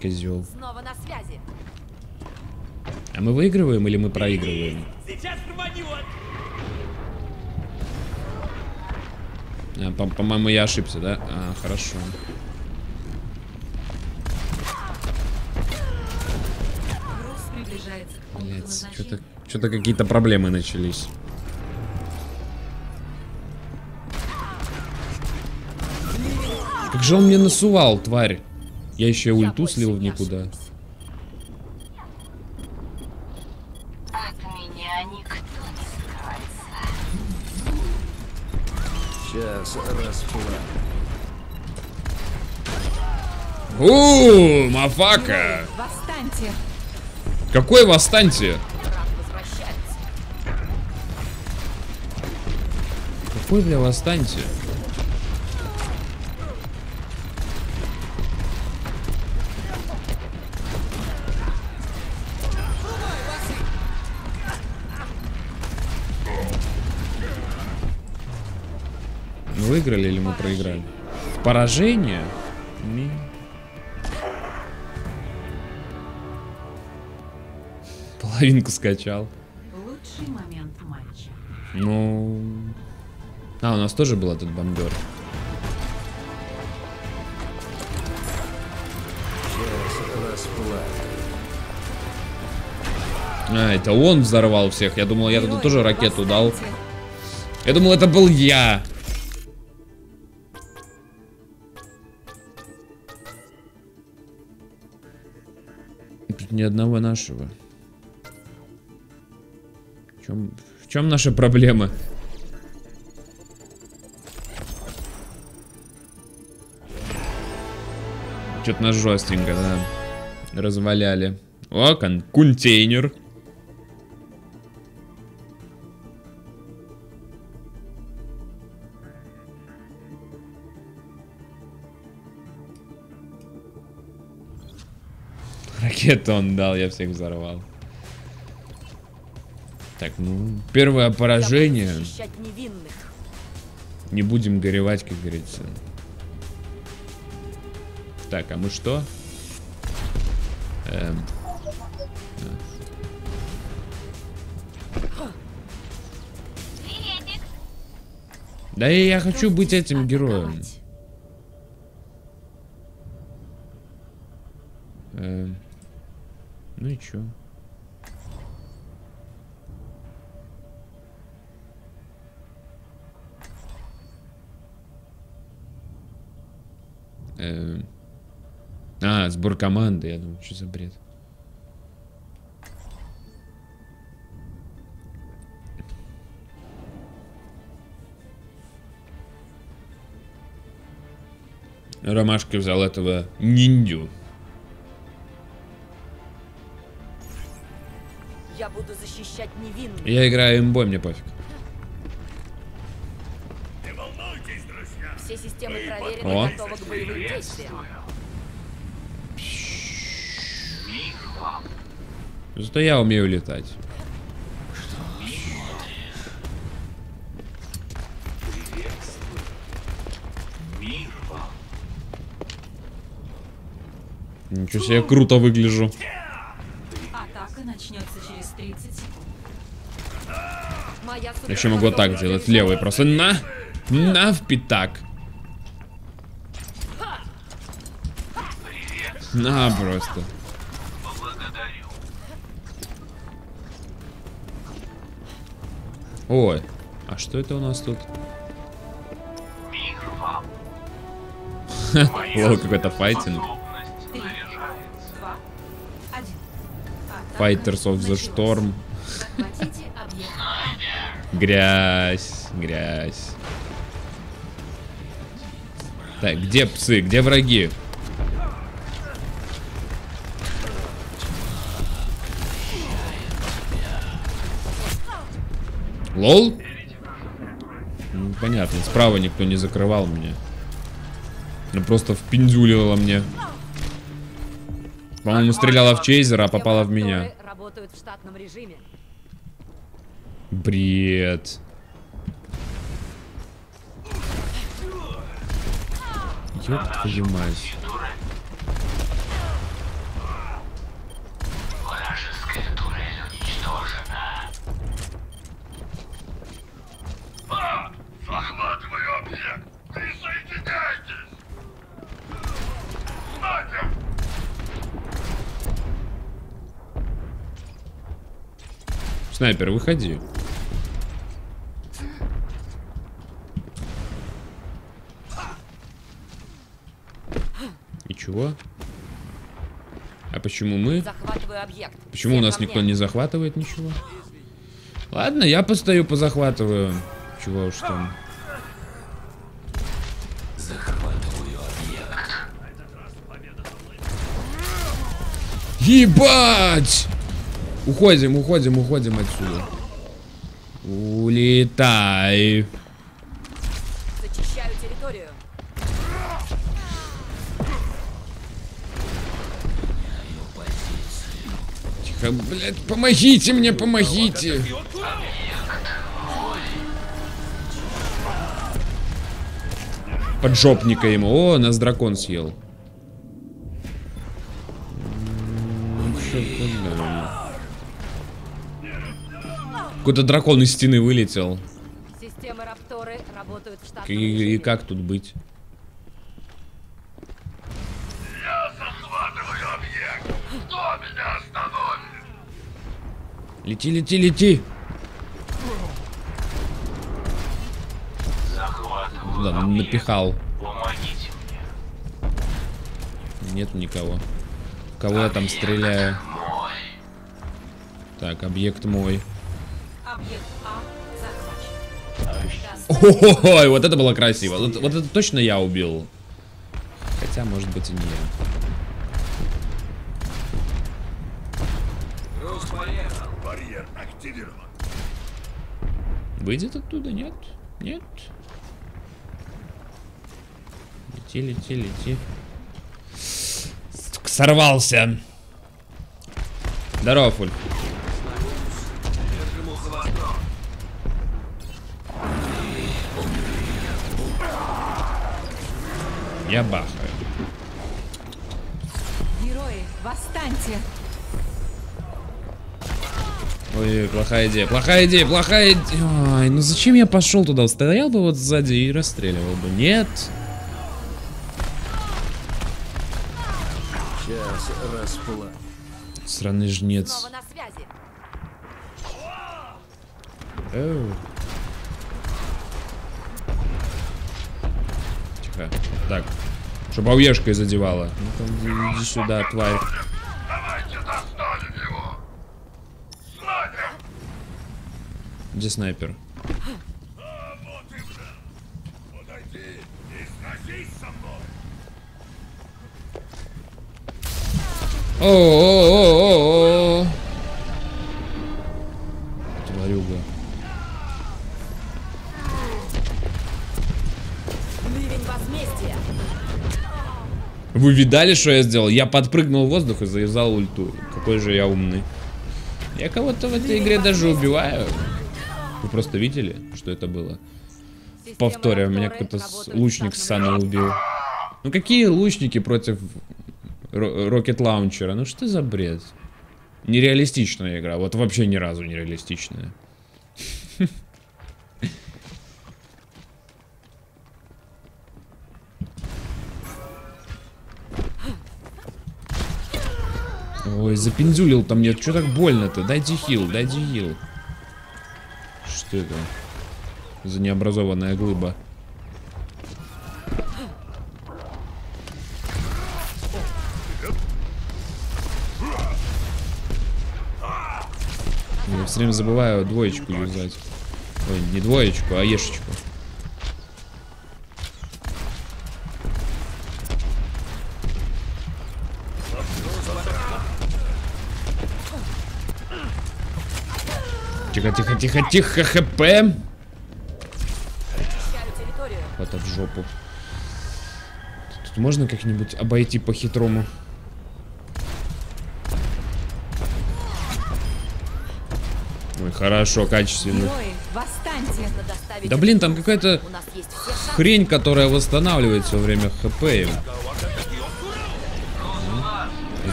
Козел. Снова на связи. А мы выигрываем или мы проигрываем? Сейчас рванет. А, по- по-моему, я ошибся, да? А, хорошо. Блять, что-то, что-то какие-то проблемы начались. Как же он мне насувал, тварь. Я еще ульту слил в никуда. Сейчас расплавим. Ууу, мафака. Восстаньте. Какой восстаньте? Какой, бля, восстаньте? Выиграли или мы проиграли? Поражение? Половинку скачал. Лучший момент матча. Ну... А, у нас тоже был этот бомбер. А, это он взорвал всех. Я думал, я туда тоже ракету дал. Я думал, это был я. Ни одного нашего. В чем, в чем наша проблема? Что-то нас жестенько, да? Разваляли. О, контейнер. Ракету он дал, я всех взорвал. Так, ну, первое поражение. Не будем горевать, как говорится. Так, а мы что? Эм. Да и я хочу быть этим героем. Эм. Ну и чё? Эм. А, сбор команды, я думаю, что за бред. Ромашка взял этого ниндзю. Я буду защищать невинных. Я играю имбой, мне пофиг. Не волнуйтесь, друзья. Все системы проверены, готовы к боевым действиям. Зато я умею летать. Ничего себе, я круто выгляжу. Начнется через тридцать секунд. Еще могу так делать. Левый просто на, на в пятак. На просто. Ой, а что это у нас тут? Лол, какой-то файтинг. Fighters of the Storm. Грязь, грязь. Так, где псы, где враги? Лол? Ну, понятно, справа никто не закрывал меня. Ну, просто впиндюлила мне. По-моему, стреляла в Чейзера, а попала в меня. Бред. Ёб твою мать. Снайпер, выходи. И чего? А почему мы? Почему у нас никто не захватывает ничего? Ладно, я постою, позахватываю. Чего уж там. Захватываю объект. Ебать! Уходим, уходим, уходим отсюда. Улетай. Зачищаю территорию. Тихо, блядь, помогите мне, помогите. Поджопника ему. О, нас дракон съел. Какой-то дракон из стены вылетел. Системы рапторы работают в штатном режиме. И как тут быть? Я захватываю объект. Кто меня остановит? Лети, лети, лети. Захватываю. Да, он напихал. Помогите мне. Нет никого. Кого объект я там стреляю? Мой. Так, объект мой. Ой, вот это было красиво. Вот, вот это точно я убил. Хотя, может быть, и не я. Выйдет оттуда, нет? Нет. Лети, лети, лети. Сорвался. Здорово, Фуль. Я бахаю. Герои, восстаньте. Ой, плохая идея, плохая идея, плохая идея. Ой, ну зачем я пошел туда? Стоял бы вот сзади и расстреливал бы. Нет. Сейчас расплачу. Сраный жнец. Оу. Так, чтобы ауешкой задевала. Ну, там, иди сюда, тварь. Давайте достанем его. Снайпер. Где снайпер? А, вот и да. Подойди и сразись со мной. О-о-о-о-о-о. Тварюга. Вы видали, что я сделал? Я подпрыгнул в воздух и завязал ульту. Какой же я умный. Я кого-то в этой игре даже убиваю. Вы просто видели, что это было? В повторе, меня какой-то лучник сана убил. Ну какие лучники против Рокет Лаунчера? Ну что за бред? Нереалистичная игра. Вот вообще ни разу нереалистичная. Ой, запиндюлил там нет. Че так больно-то? Дайте хил, дайте хил. Что это за необразованная глыба? Я все время забываю двоечку юзать. Ой, не двоечку, а ешечку. Тихо, тихо, тихо, тихо, хп. Вот в жопу. Тут можно как-нибудь обойти по-хитрому? Ой, хорошо, качественно. Да блин, там какая-то хрень, которая восстанавливает все время хп.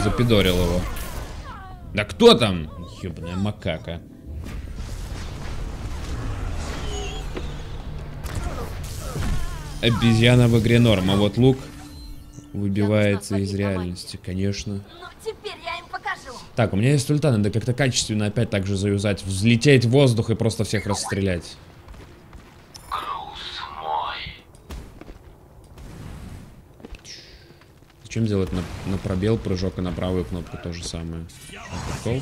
Запидорил его. Да кто там? Ёбаная макака. Обезьяна в игре норма. Вот лук выбивается из реальности, конечно. Так, у меня есть ульта, надо как-то качественно опять так же заюзать. Взлететь в воздух и просто всех расстрелять. Зачем делать на, на пробел прыжок и на правую кнопку то же самое? Прикол.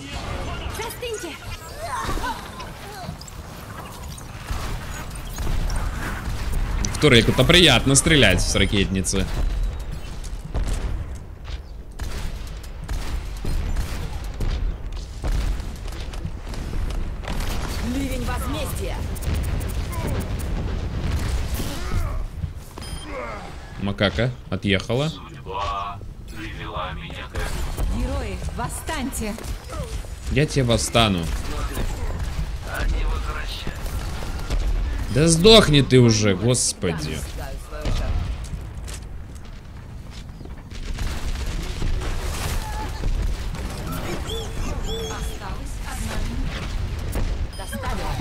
В туреку-то приятно стрелять с ракетницы. Ливень возмездия. Макака отъехала. Судьба привела меня к этому. Герои, восстаньте. Я тебе восстану. Они возвращаются. Да сдохни ты уже, господи.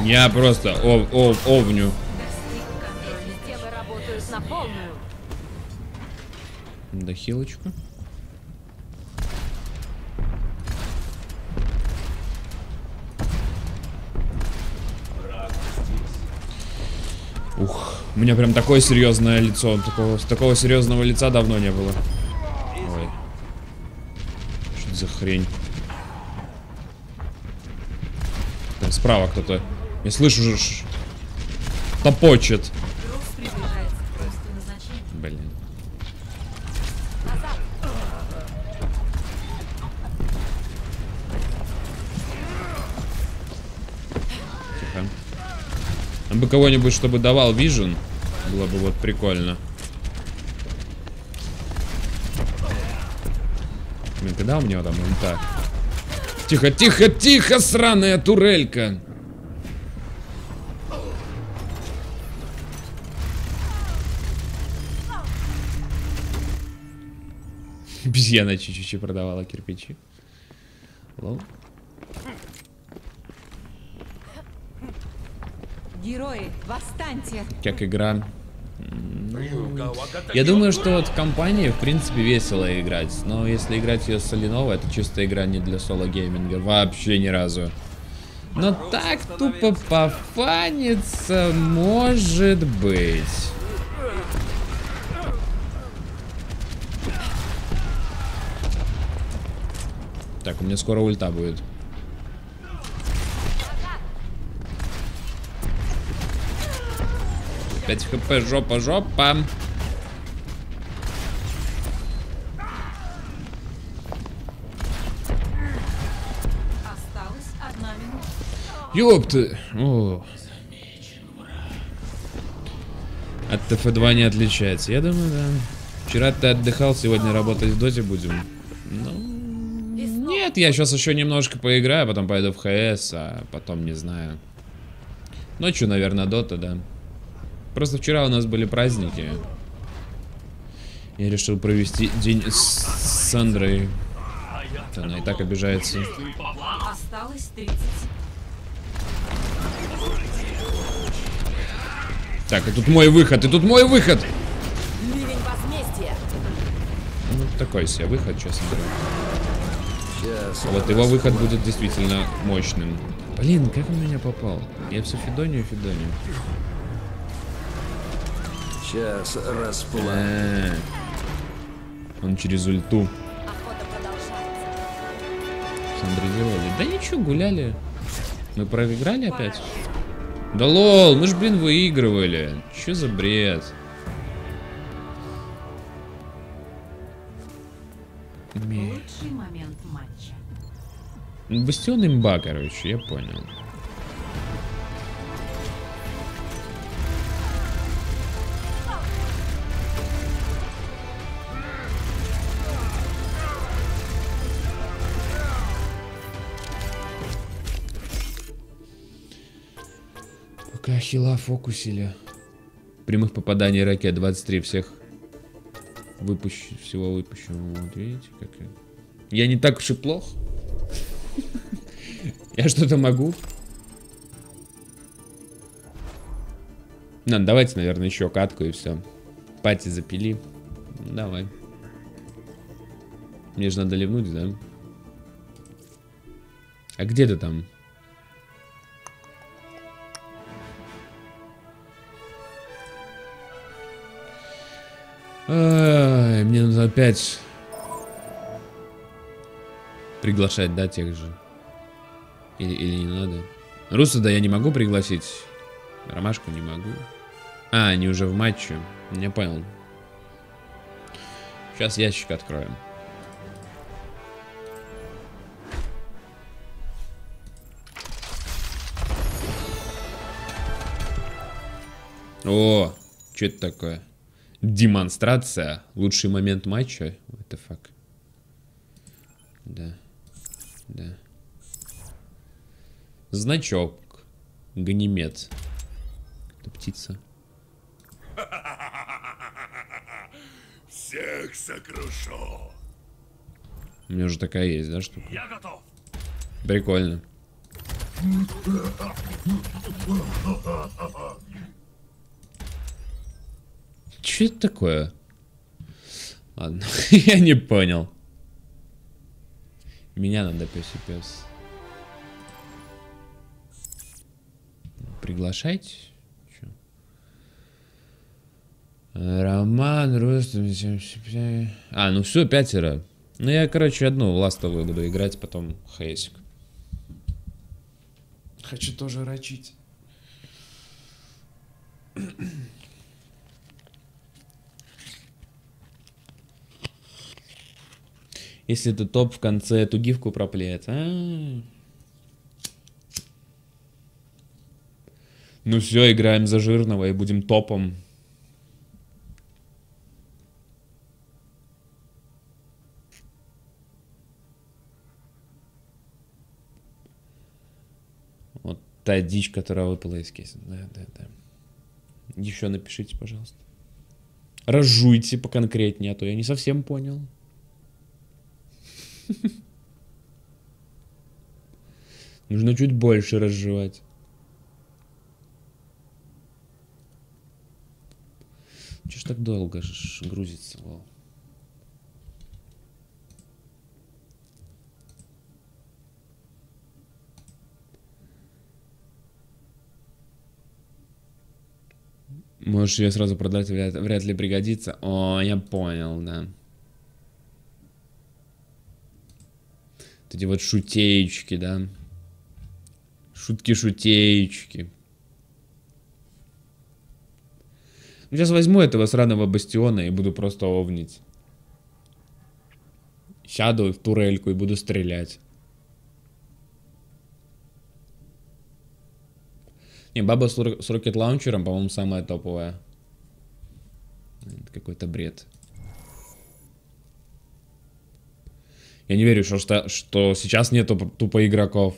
Я просто ов, ов, овню. Да хилочку. Ух, у меня прям такое серьезное лицо. Такого, такого серьезного лица давно не было. Ой. Что за хрень? Там справа кто-то. Я слышу же, топочет. Блин. Тихо. Нам бы кого-нибудь, чтобы давал вижен, было бы вот прикольно. Блин, когда у меня там ульта? Тихо, тихо, тихо, сраная турелька. Обезьяна чуть-чуть продавала кирпичи. Лол. Герои, восстаньте. Как игра. Я думаю, что вот в компании, в принципе, весело играть. Но если играть ее солиново, это чистая игра не для соло-гейминга. Вообще ни разу. Но так тупо пофаниться может быть. Так, у меня скоро ульта будет. пять хп, жопа, жопа. Осталось одна минута. Ёпты! О. От тэ эф два не отличается. Я думаю, да. Вчера ты отдыхал, сегодня работать в доте будем. Ну. Нет, я сейчас еще немножко поиграю, потом пойду в ха эс, а потом не знаю. Ночью, наверное, дота, да. Просто вчера у нас были праздники. Я решил провести день с Сандрой. Вот она и так обижается. Так, и тут мой выход, и тут мой выход! Ну, такой себе выход, честно говоря. Вот его выход будет действительно мощным. Блин, как он меня попал? Я все фидонию, фидонию. Сейчас расплавлю. А -а -а. Он через ульту. Сандра делали. Да ничего, гуляли. Мы проиграли опять? Да лол, мы ж, блин, выигрывали. Че за бред? Лучший момент матча. Бастион имба, короче, я понял. Пока хила фокусили. Прямых попаданий ракет двадцать три всех. Выпущу, всего выпущу. Вот видите, как я... Я не так уж и плох. Я что-то могу. Надо, давайте, наверное, еще катку и все. Пати запили. Давай. Мне же надо ливнуть, да? А где ты там? Ай, мне нужно опять приглашать, да, тех же. Или, или не надо. Руса, да, я не могу пригласить. Ромашку не могу. А, они уже в матче. Я понял. Сейчас ящик откроем. О, что это такое? Демонстрация. Лучший момент матча. What the fuck? Да. Да. Значок. Ганимед. Это птица. Всех сокрушу. У меня уже такая есть, да, штука? Я готов. Прикольно. Че это такое? Ладно, я не понял. Меня надо пес и пес. Приглашать? Че? Роман, Рустам, а, ну все, пятеро. Ну я, короче, одну ластовую буду играть, потом хейсик. Хочу тоже рачить. Если это топ, в конце эту гифку проплеет. А -а -а. Ну все, играем за жирного и будем топом. Вот та дичь, которая выпала из кейса. Да, да, да. Еще напишите, пожалуйста. Разжуйте поконкретнее, а то я не совсем понял. Нужно чуть больше разжевать. Че ж так долго ж грузится? Вау. Можешь ее сразу продать, вряд, вряд ли пригодится. О, я понял, да. Эти вот шутеечки, да? Шутки-шутеечки. Сейчас возьму этого сраного бастиона и буду просто овнить. Сяду в турельку и буду стрелять. Не, баба с рокет-лаунчером, по-моему, самая топовая. Это какой-то бред. Я не верю, что, что, что сейчас нету тупо игроков.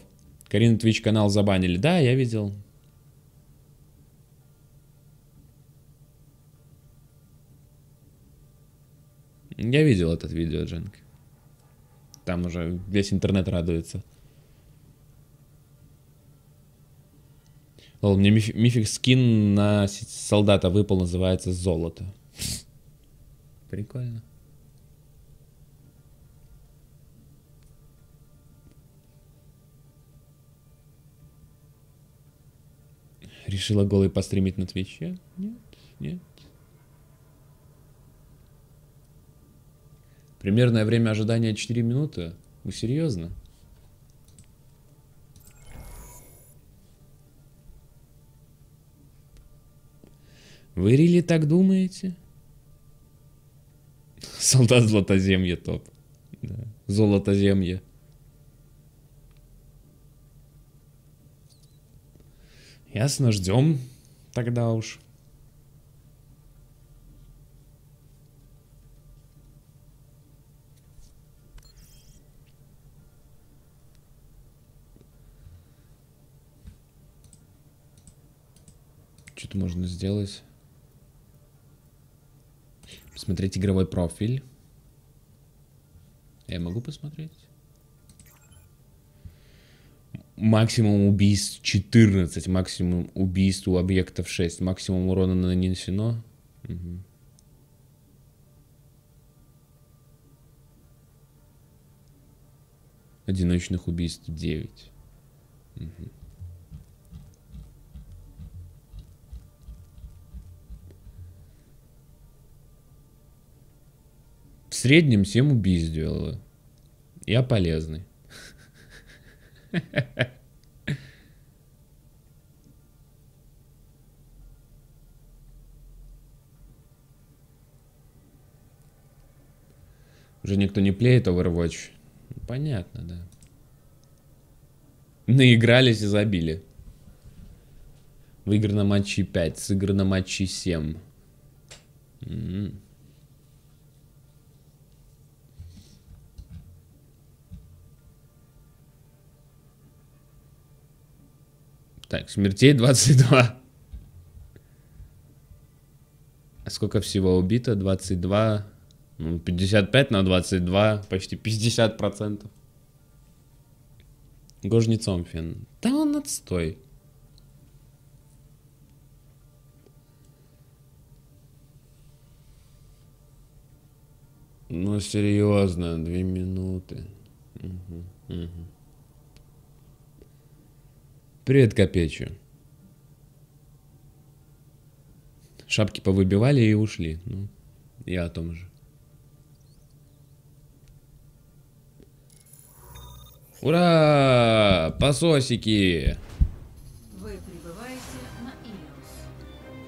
Карин Твич канал забанили. Да, я видел. Я видел этот видео, Дженк. Там уже весь интернет радуется. Лол, мне миф, мифик скин на солдата выпал, называется золото. Прикольно. Решила голый постримить на Твиче? Нет, нет. Примерное время ожидания четыре минуты. Вы серьезно? Вы рили так думаете? Солдат Златоземья топ. Да. Золотоземье. Ясно, ждем тогда уж. Что-то можно сделать. Посмотреть игровой профиль. Я могу посмотреть? Максимум убийств четырнадцать, максимум убийств у объектов шесть, максимум урона нанесено. Угу. Одиночных убийств девять. Угу. В среднем семь убийств делала. Я полезный. Уже никто не плеит Overwatch. Понятно, да. Наигрались и забили. Выиграно матчей пять, сыграно матчей семь. М-м. Так, смертей двадцать два. А сколько всего убито? двадцать два. Ну, пятьдесят пять на двадцать два. Почти пятьдесят процентов. Гожницом фен. Да он отстой. Ну, серьезно, две минуты. Угу, угу. Привет, Копечу. Шапки повыбивали и ушли. Ну, я о том же. Ура! Пососики! Вы прибываете на Инфус.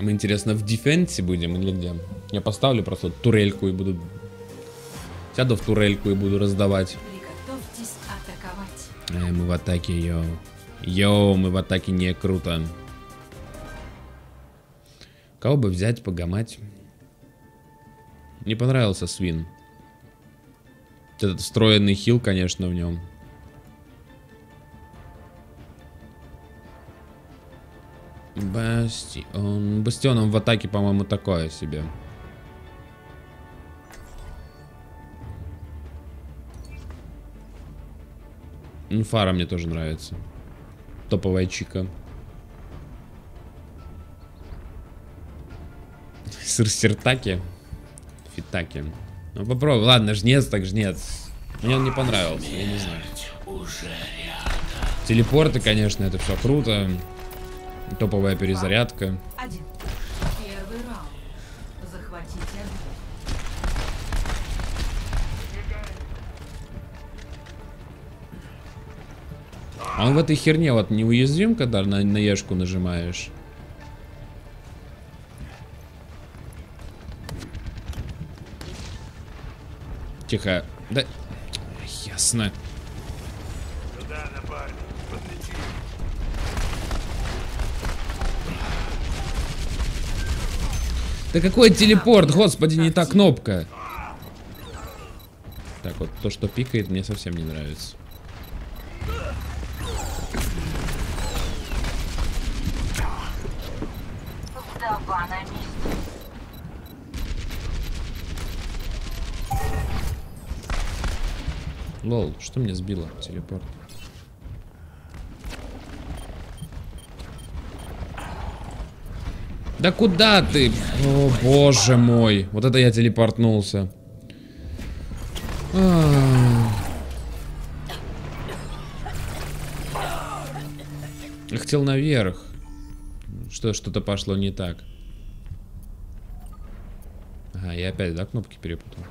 Мы, интересно, в дефенсе будем или где? Я поставлю просто турельку и буду... Сяду в турельку и буду раздавать. Приготовьтесь атаковать. Ай, мы в атаке, йоу. Йоу, мы в атаке, не круто. Кого бы взять, погамать? Не понравился свин. Этот встроенный хил, конечно, в нем. Бастион. Бастионом в атаке, по-моему, такое себе. Инфара мне тоже нравится. Топовая чика. Сырсертаки. Фитаки. Ну попробуй. Ладно, жнец так жнец. Мне он не понравился. Я не знаю. Телепорты, конечно, это все круто. Топовая перезарядка. А он в этой херне вот неуязвим, когда на, на Ешку нажимаешь. Тихо. Да. Ясно. Туда, на парня, подлети. Да какой телепорт, господи, не та кнопка. Так вот, то, что пикает, мне совсем не нравится. Лол, что меня сбило? Телепорт. Да куда ты? О, боже мой. Вот это я телепортнулся. А-а-а. хотел наверх. Что, что-то пошло не так. Ага, я опять, да, кнопки перепутал.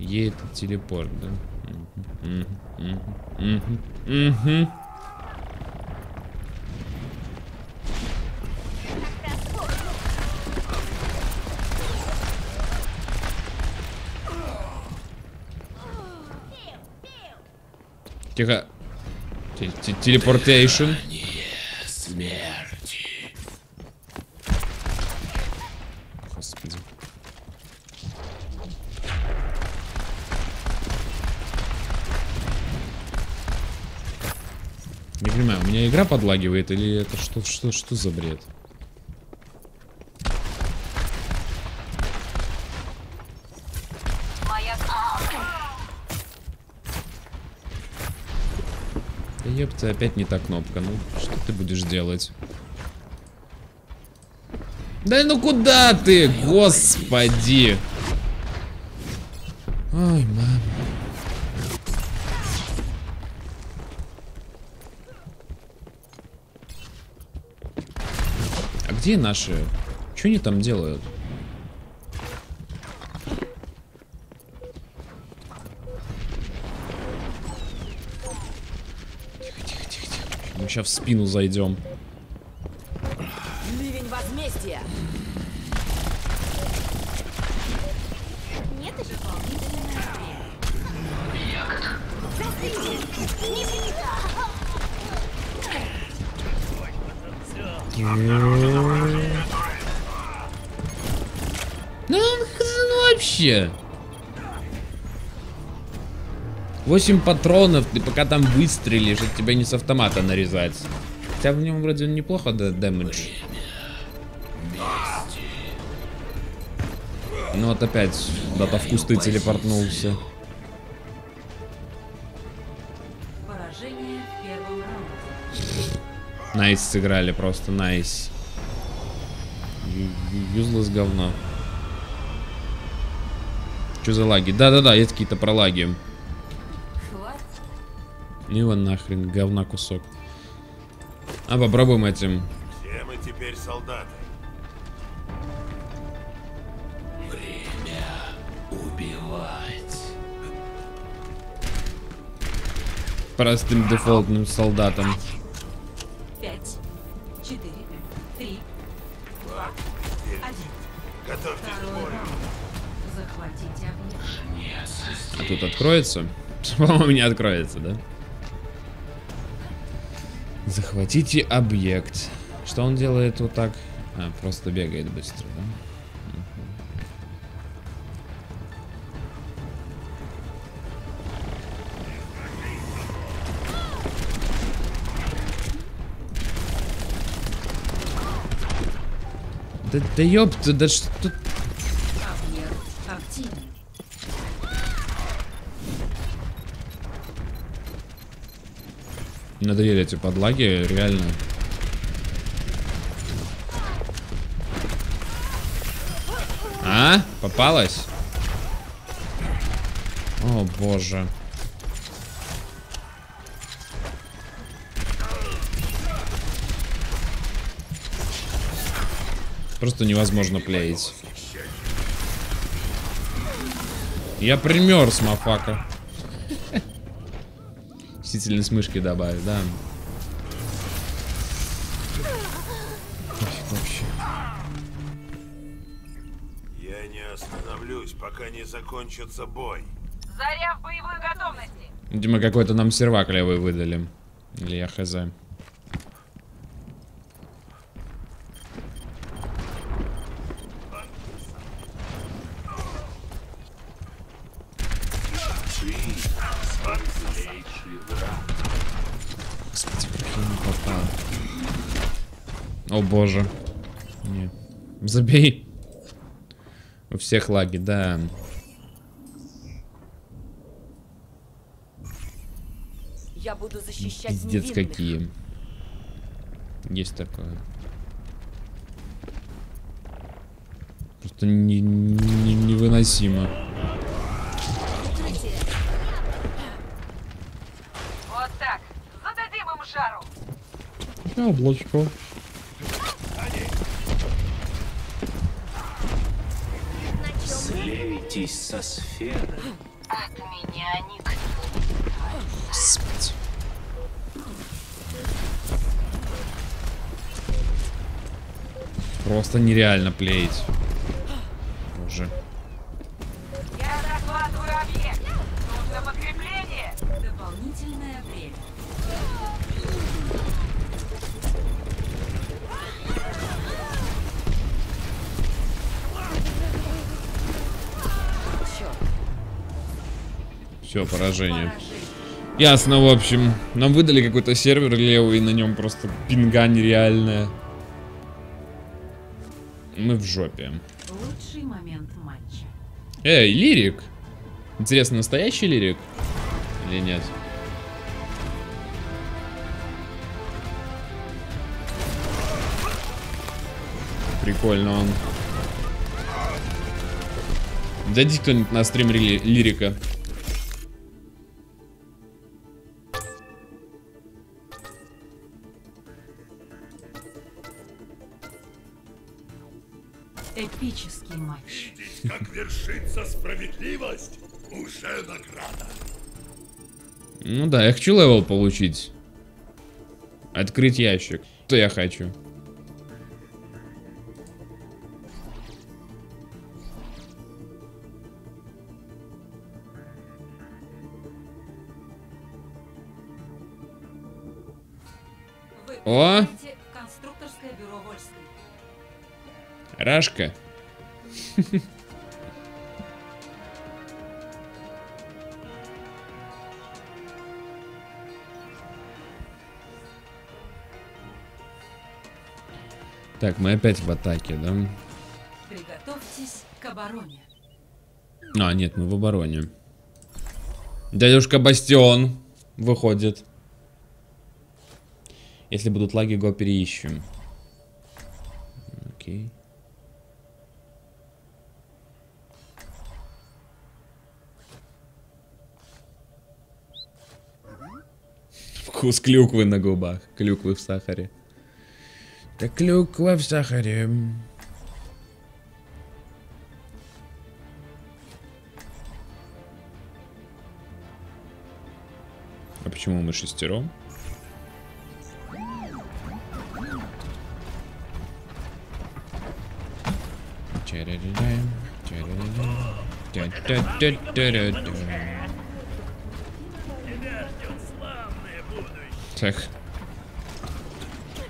Е — это телепорт, да? Тихо. Телепортейшн. Смерти. Господи. Не понимаю, у меня игра подлагивает или это что, что, что за бред? Ёпта, опять не та кнопка. Ну, что ты будешь делать? Да ну куда ты? Господи! Ой, мама. А где наши? Чё они там делают? Сейчас в спину зайдем. Ливень возмездия. Нет, это же волнительная. Ну вообще. восемь патронов, ты пока там выстрелишь, от тебя не с автомата нарезать. Хотя в нем вроде неплохо, да, дэмэдж. Ну вот опять куда-то в кусты телепортнулся. Найс сыграли, просто найс. Юзлес говно. Че за лаги? Да-да-да, есть какие-то пролаги. Ну его нахрен, говна кусок. А попробуем этим. Все мы теперь солдаты. Время убивать. Простым дефолтным солдатом. Пять, четыре, три, два, один. Готовьтесь к бою. Захватите огонь. А тут откроется? По-моему, не откроется, да? Захватите объект. Что он делает вот так? А, просто бегает быстро, да? Да, да ёпта, да что тут? Надоели эти подлаги, реально. А? Попалась? О, боже. Просто невозможно плеить. Я примерз, мафака. С мышки добавить, да. Вообще. Я не остановлюсь, пока не закончится бой. Заря в боевой готовности. Дима, какой-то нам сервак левый выдали. Или я хз. О боже. Не. Забей. У всех лаги, да. Я буду защищать невинных. Пиздец какие. Есть такое. Просто не, не, невыносимо. Вот так. Зададим им жару. Облачко. Слейтесь со сферы. От меня никто не спит. Просто нереально плеить. Уже. Я захватываю объект. Нужно подкрепление. Дополнительное время. Все, поражение. Ясно, в общем. Нам выдали какой-то сервер левый, и на нем просто пинга нереальная. Мы в жопе. Лучший момент матча. Эй, лирик. Интересно, настоящий лирик? Или нет? Прикольно он. Дайте кто-нибудь на стрим ли лирика. Эпический матч. Видеть, как вершится справедливость, уже награда. Ну да, я хочу левел получить. Открыть ящик. Что я хочу? Вы О! Конструкторское бюро Вольское. Рашка. Так, мы опять в атаке, да? Приготовьтесь к обороне. А, нет, мы в обороне. Дядюшка Бастион выходит. Если будут лаги, го переищем. Окей. Вкус клюквы на губах. Клюквы в сахаре. Да клюква в сахаре. А почему мы шестером? Так.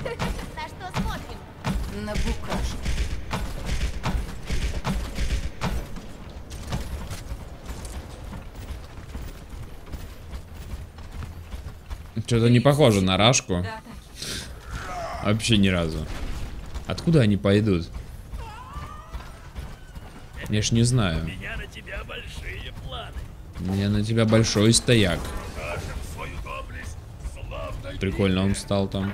На что смотрим? На букашку. Что-то не похоже на рашку. Вообще ни разу. Откуда они пойдут? Я ж не знаю. У меня на тебя большие планы. У меня на тебя большой стояк. Прикольно, он встал там.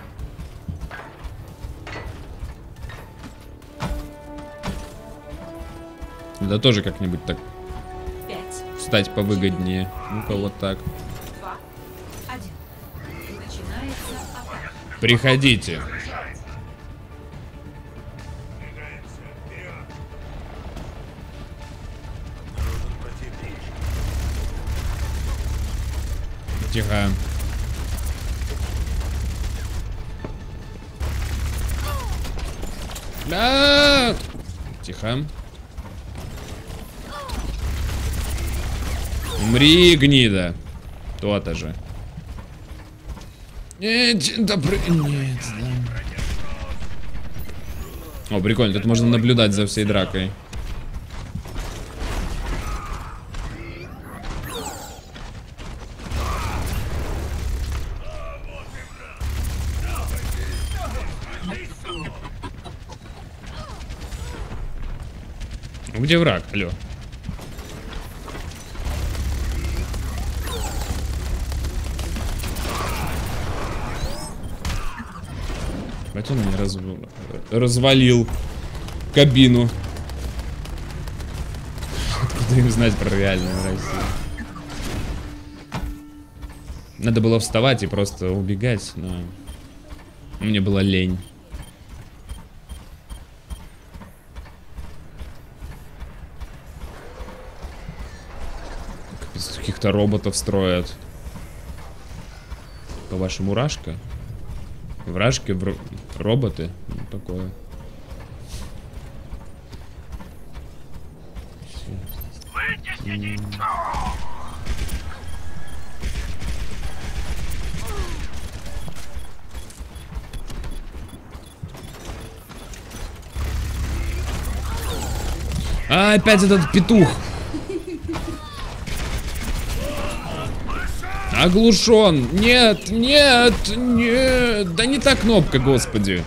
Да тоже как-нибудь так. Пять, встать повыгоднее. Ну-ка вот так. Два, один. Начинается атака. Приходите. Тихо. Да! Тихо. Умри, гнида. То-то же. Нет, да при... Нет, да. О, прикольно, тут можно наблюдать за всей дракой. Где враг? Алло. Хотя он мне разв... развалил кабину. Откуда им знать про реальную Россию? Надо было вставать и просто убегать, но Мне была лень. Каких-то роботов строят. По-вашему, мурашка? Вражки, вр... роботы. Ну, такое. А, опять этот петух. Оглушен. Нет, нет, нет. Да не та кнопка, господи.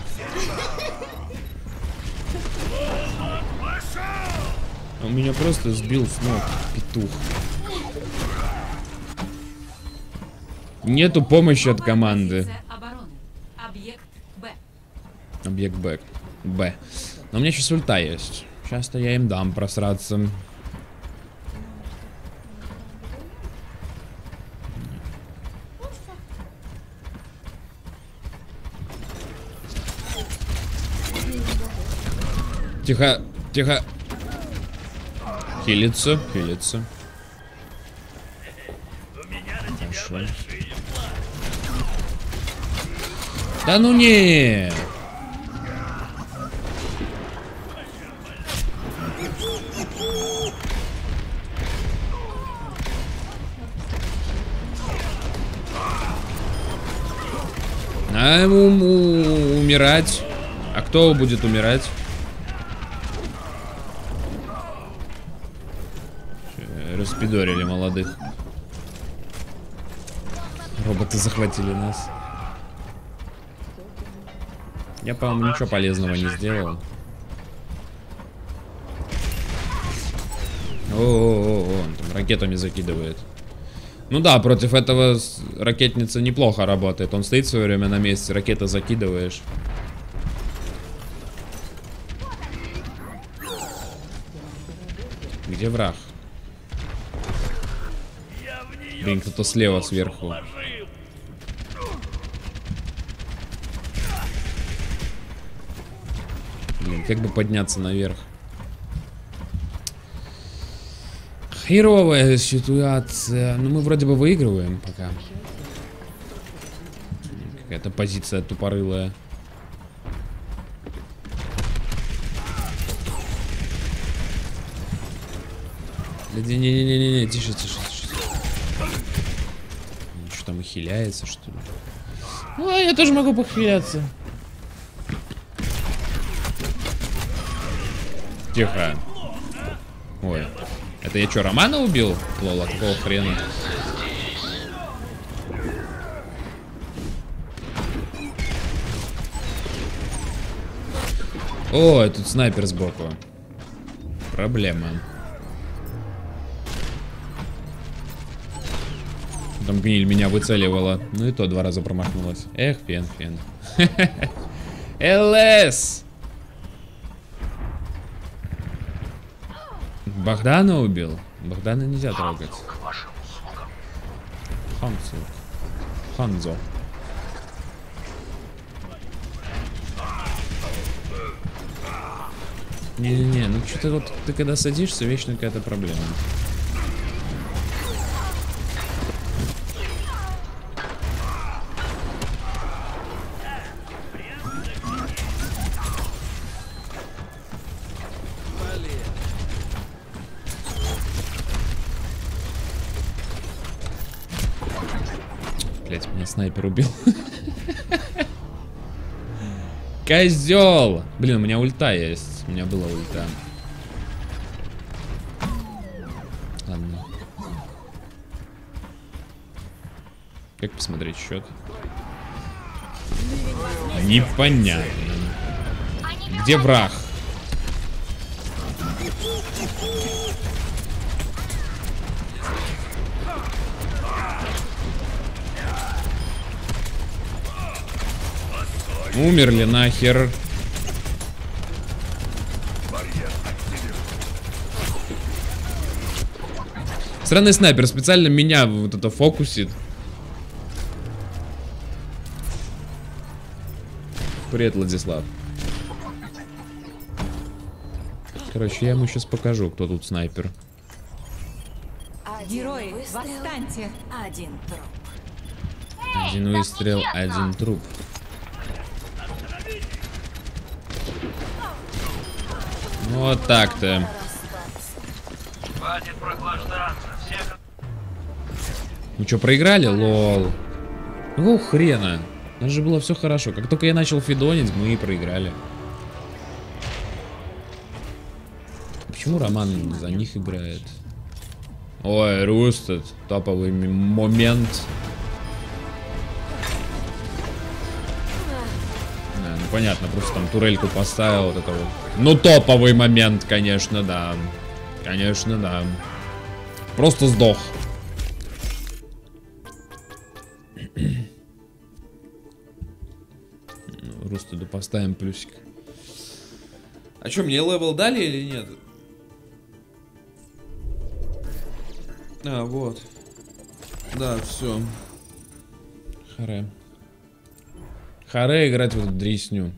Он меня просто сбил с ног, петух. Нету помощи от команды. Объект Б. Б. Но у меня сейчас ульта есть. Сейчас-то я им дам просраться. Тихо, тихо. Хилится, хилится. Да ну не! А ему умирать. А кто будет умирать? Распидорили молодых. Роботы захватили нас. Я, по-моему, ничего полезного не сделал. О-о-о, он там ракетами закидывает. Ну да, против этого ракетница неплохо работает. Он стоит в свое время на месте, ракета закидываешь. Где враг? Блин, кто-то слева сверху. Блин, как бы подняться наверх? Херовая ситуация. Ну мы вроде бы выигрываем пока. Какая-то позиция тупорылая. Не-не-не-не-не, тише, тише, тише. Ну, что там, и хиляется, что ли? Ну, а я тоже могу похиляться. Тихо. Ой. Это я что, Романа убил? Лола, какого хрена? О, тут снайпер сбоку. Проблема. Там гниль меня выцеливала. Ну и то два раза промахнулась. Эх, фен, фен. ЛС! Богдана убил? Богдана нельзя трогать. Ханзо. Ханзо. Не-не-не, ну что-то вот ты когда садишься, вечно какая-то проблема. Снайпер убил. Козел! Блин, у меня ульта есть. У меня была ульта. Ладно. Как посмотреть счет? Непонятно. Где враг? Умерли нахер. Странный снайпер специально меня вот это фокусит. Привет, Владислав. Короче, я ему сейчас покажу, кто тут снайпер. Герои, восстаньте! Один труп. Один выстрел, один труп. Вот так-то. Ну что, проиграли? Лол. Какого хрена? У нас же было все хорошо. Как только я начал фидонить, мы и проиграли. Почему Роман за них играет? Ой, Рустед. Топовый момент. Да, ну понятно, просто там турельку поставил. Вот это вот. Ну топовый момент, конечно, да. Конечно, да. Просто сдох. Рустеду поставим плюсик. А что, мне левел дали или нет? А, вот. Да, все. Харе. Харе играть в эту дресню.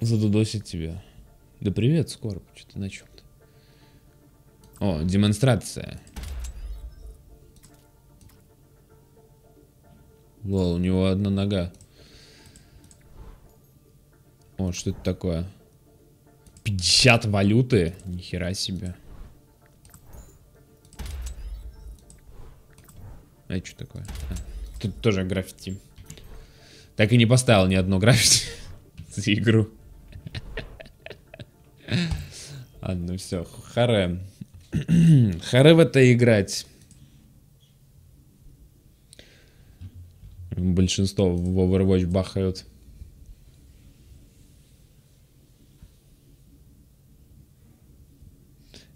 Задудосит тебя. Да привет, Скорб. Что ты на чем-то? О, демонстрация. Лол, у него одна нога. О, что это такое? пятьдесят валюты? Нихера себе. А это что такое? А, тут тоже граффити. Так и не поставил ни одно граффити за игру. Ладно, все, харе. Харе в это играть. Большинство в Overwatch бахают.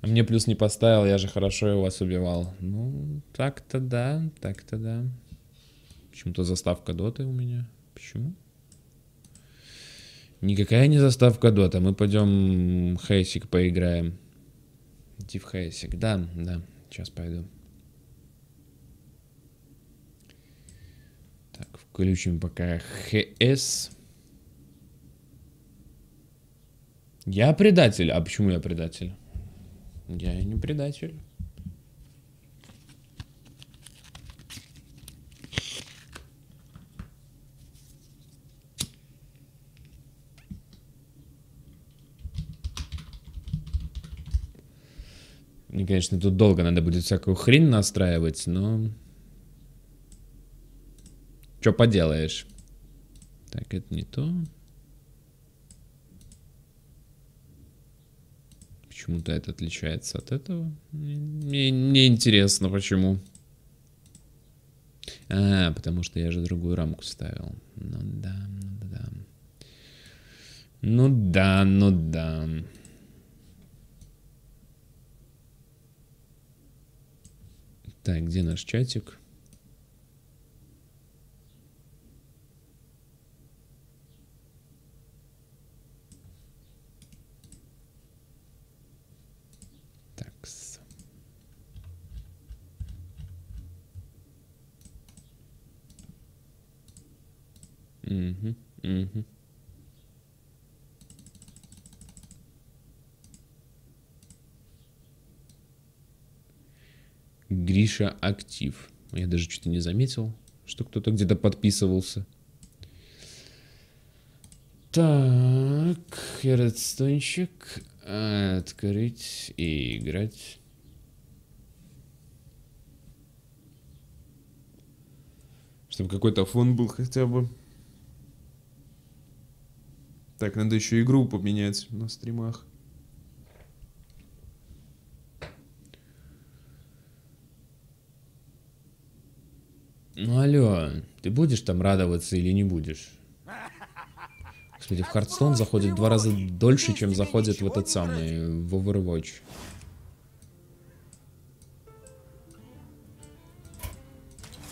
А мне плюс не поставил, я же хорошо его вас убивал. Ну, так-то да, так-то да. Почему-то заставка доты у меня. Почему? Никакая не заставка дота. Мы пойдем хейсик поиграем. Иди в хейсик. Да, да, сейчас пойду. Так, включим пока ХС. Я предатель? А почему я предатель? Я не предатель. Мне, конечно, тут долго надо будет всякую хрень настраивать, но... Что поделаешь? Так, это не то. Почему-то это отличается от этого. Мне не интересно, почему. А, потому что я же другую рамку ставил. Ну да, ну да. Ну да, ну да. Так, где наш чатик? Угу, угу. Гриша актив. Я даже что-то не заметил, что кто-то где-то подписывался. Так, Hearthstone'чик. Открыть и играть. Чтобы какой-то фон был хотя бы. Так, надо еще игру поменять на стримах. Ну, алло, ты будешь там радоваться или не будешь? Кстати, в Hearthstone заходит в два раза дольше, чем заходит в этот самый, в Overwatch.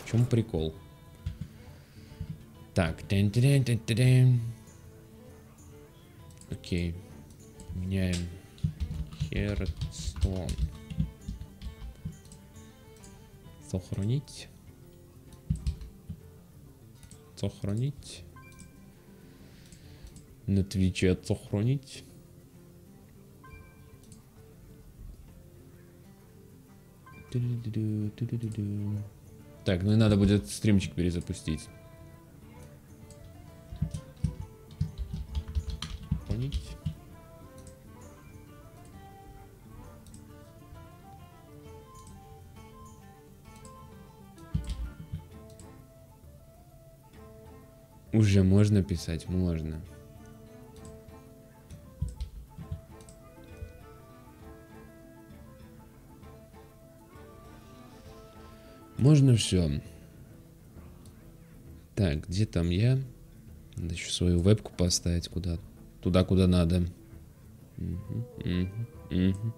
В чем прикол? Так, тэн-тэн-тэн-тэн-тэн. Окей, меняем Hearthstone. Сохранить. сохранить. На твиче сохранить. Так, ну и надо будет стримчик перезапустить. Сохранить. Уже можно писать? Можно. Можно все. Так, где там я? Надо еще свою вебку поставить куда? Туда, куда надо. Угу, угу, угу.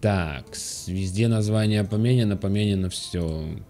Так, везде название поменяно, поменяно все.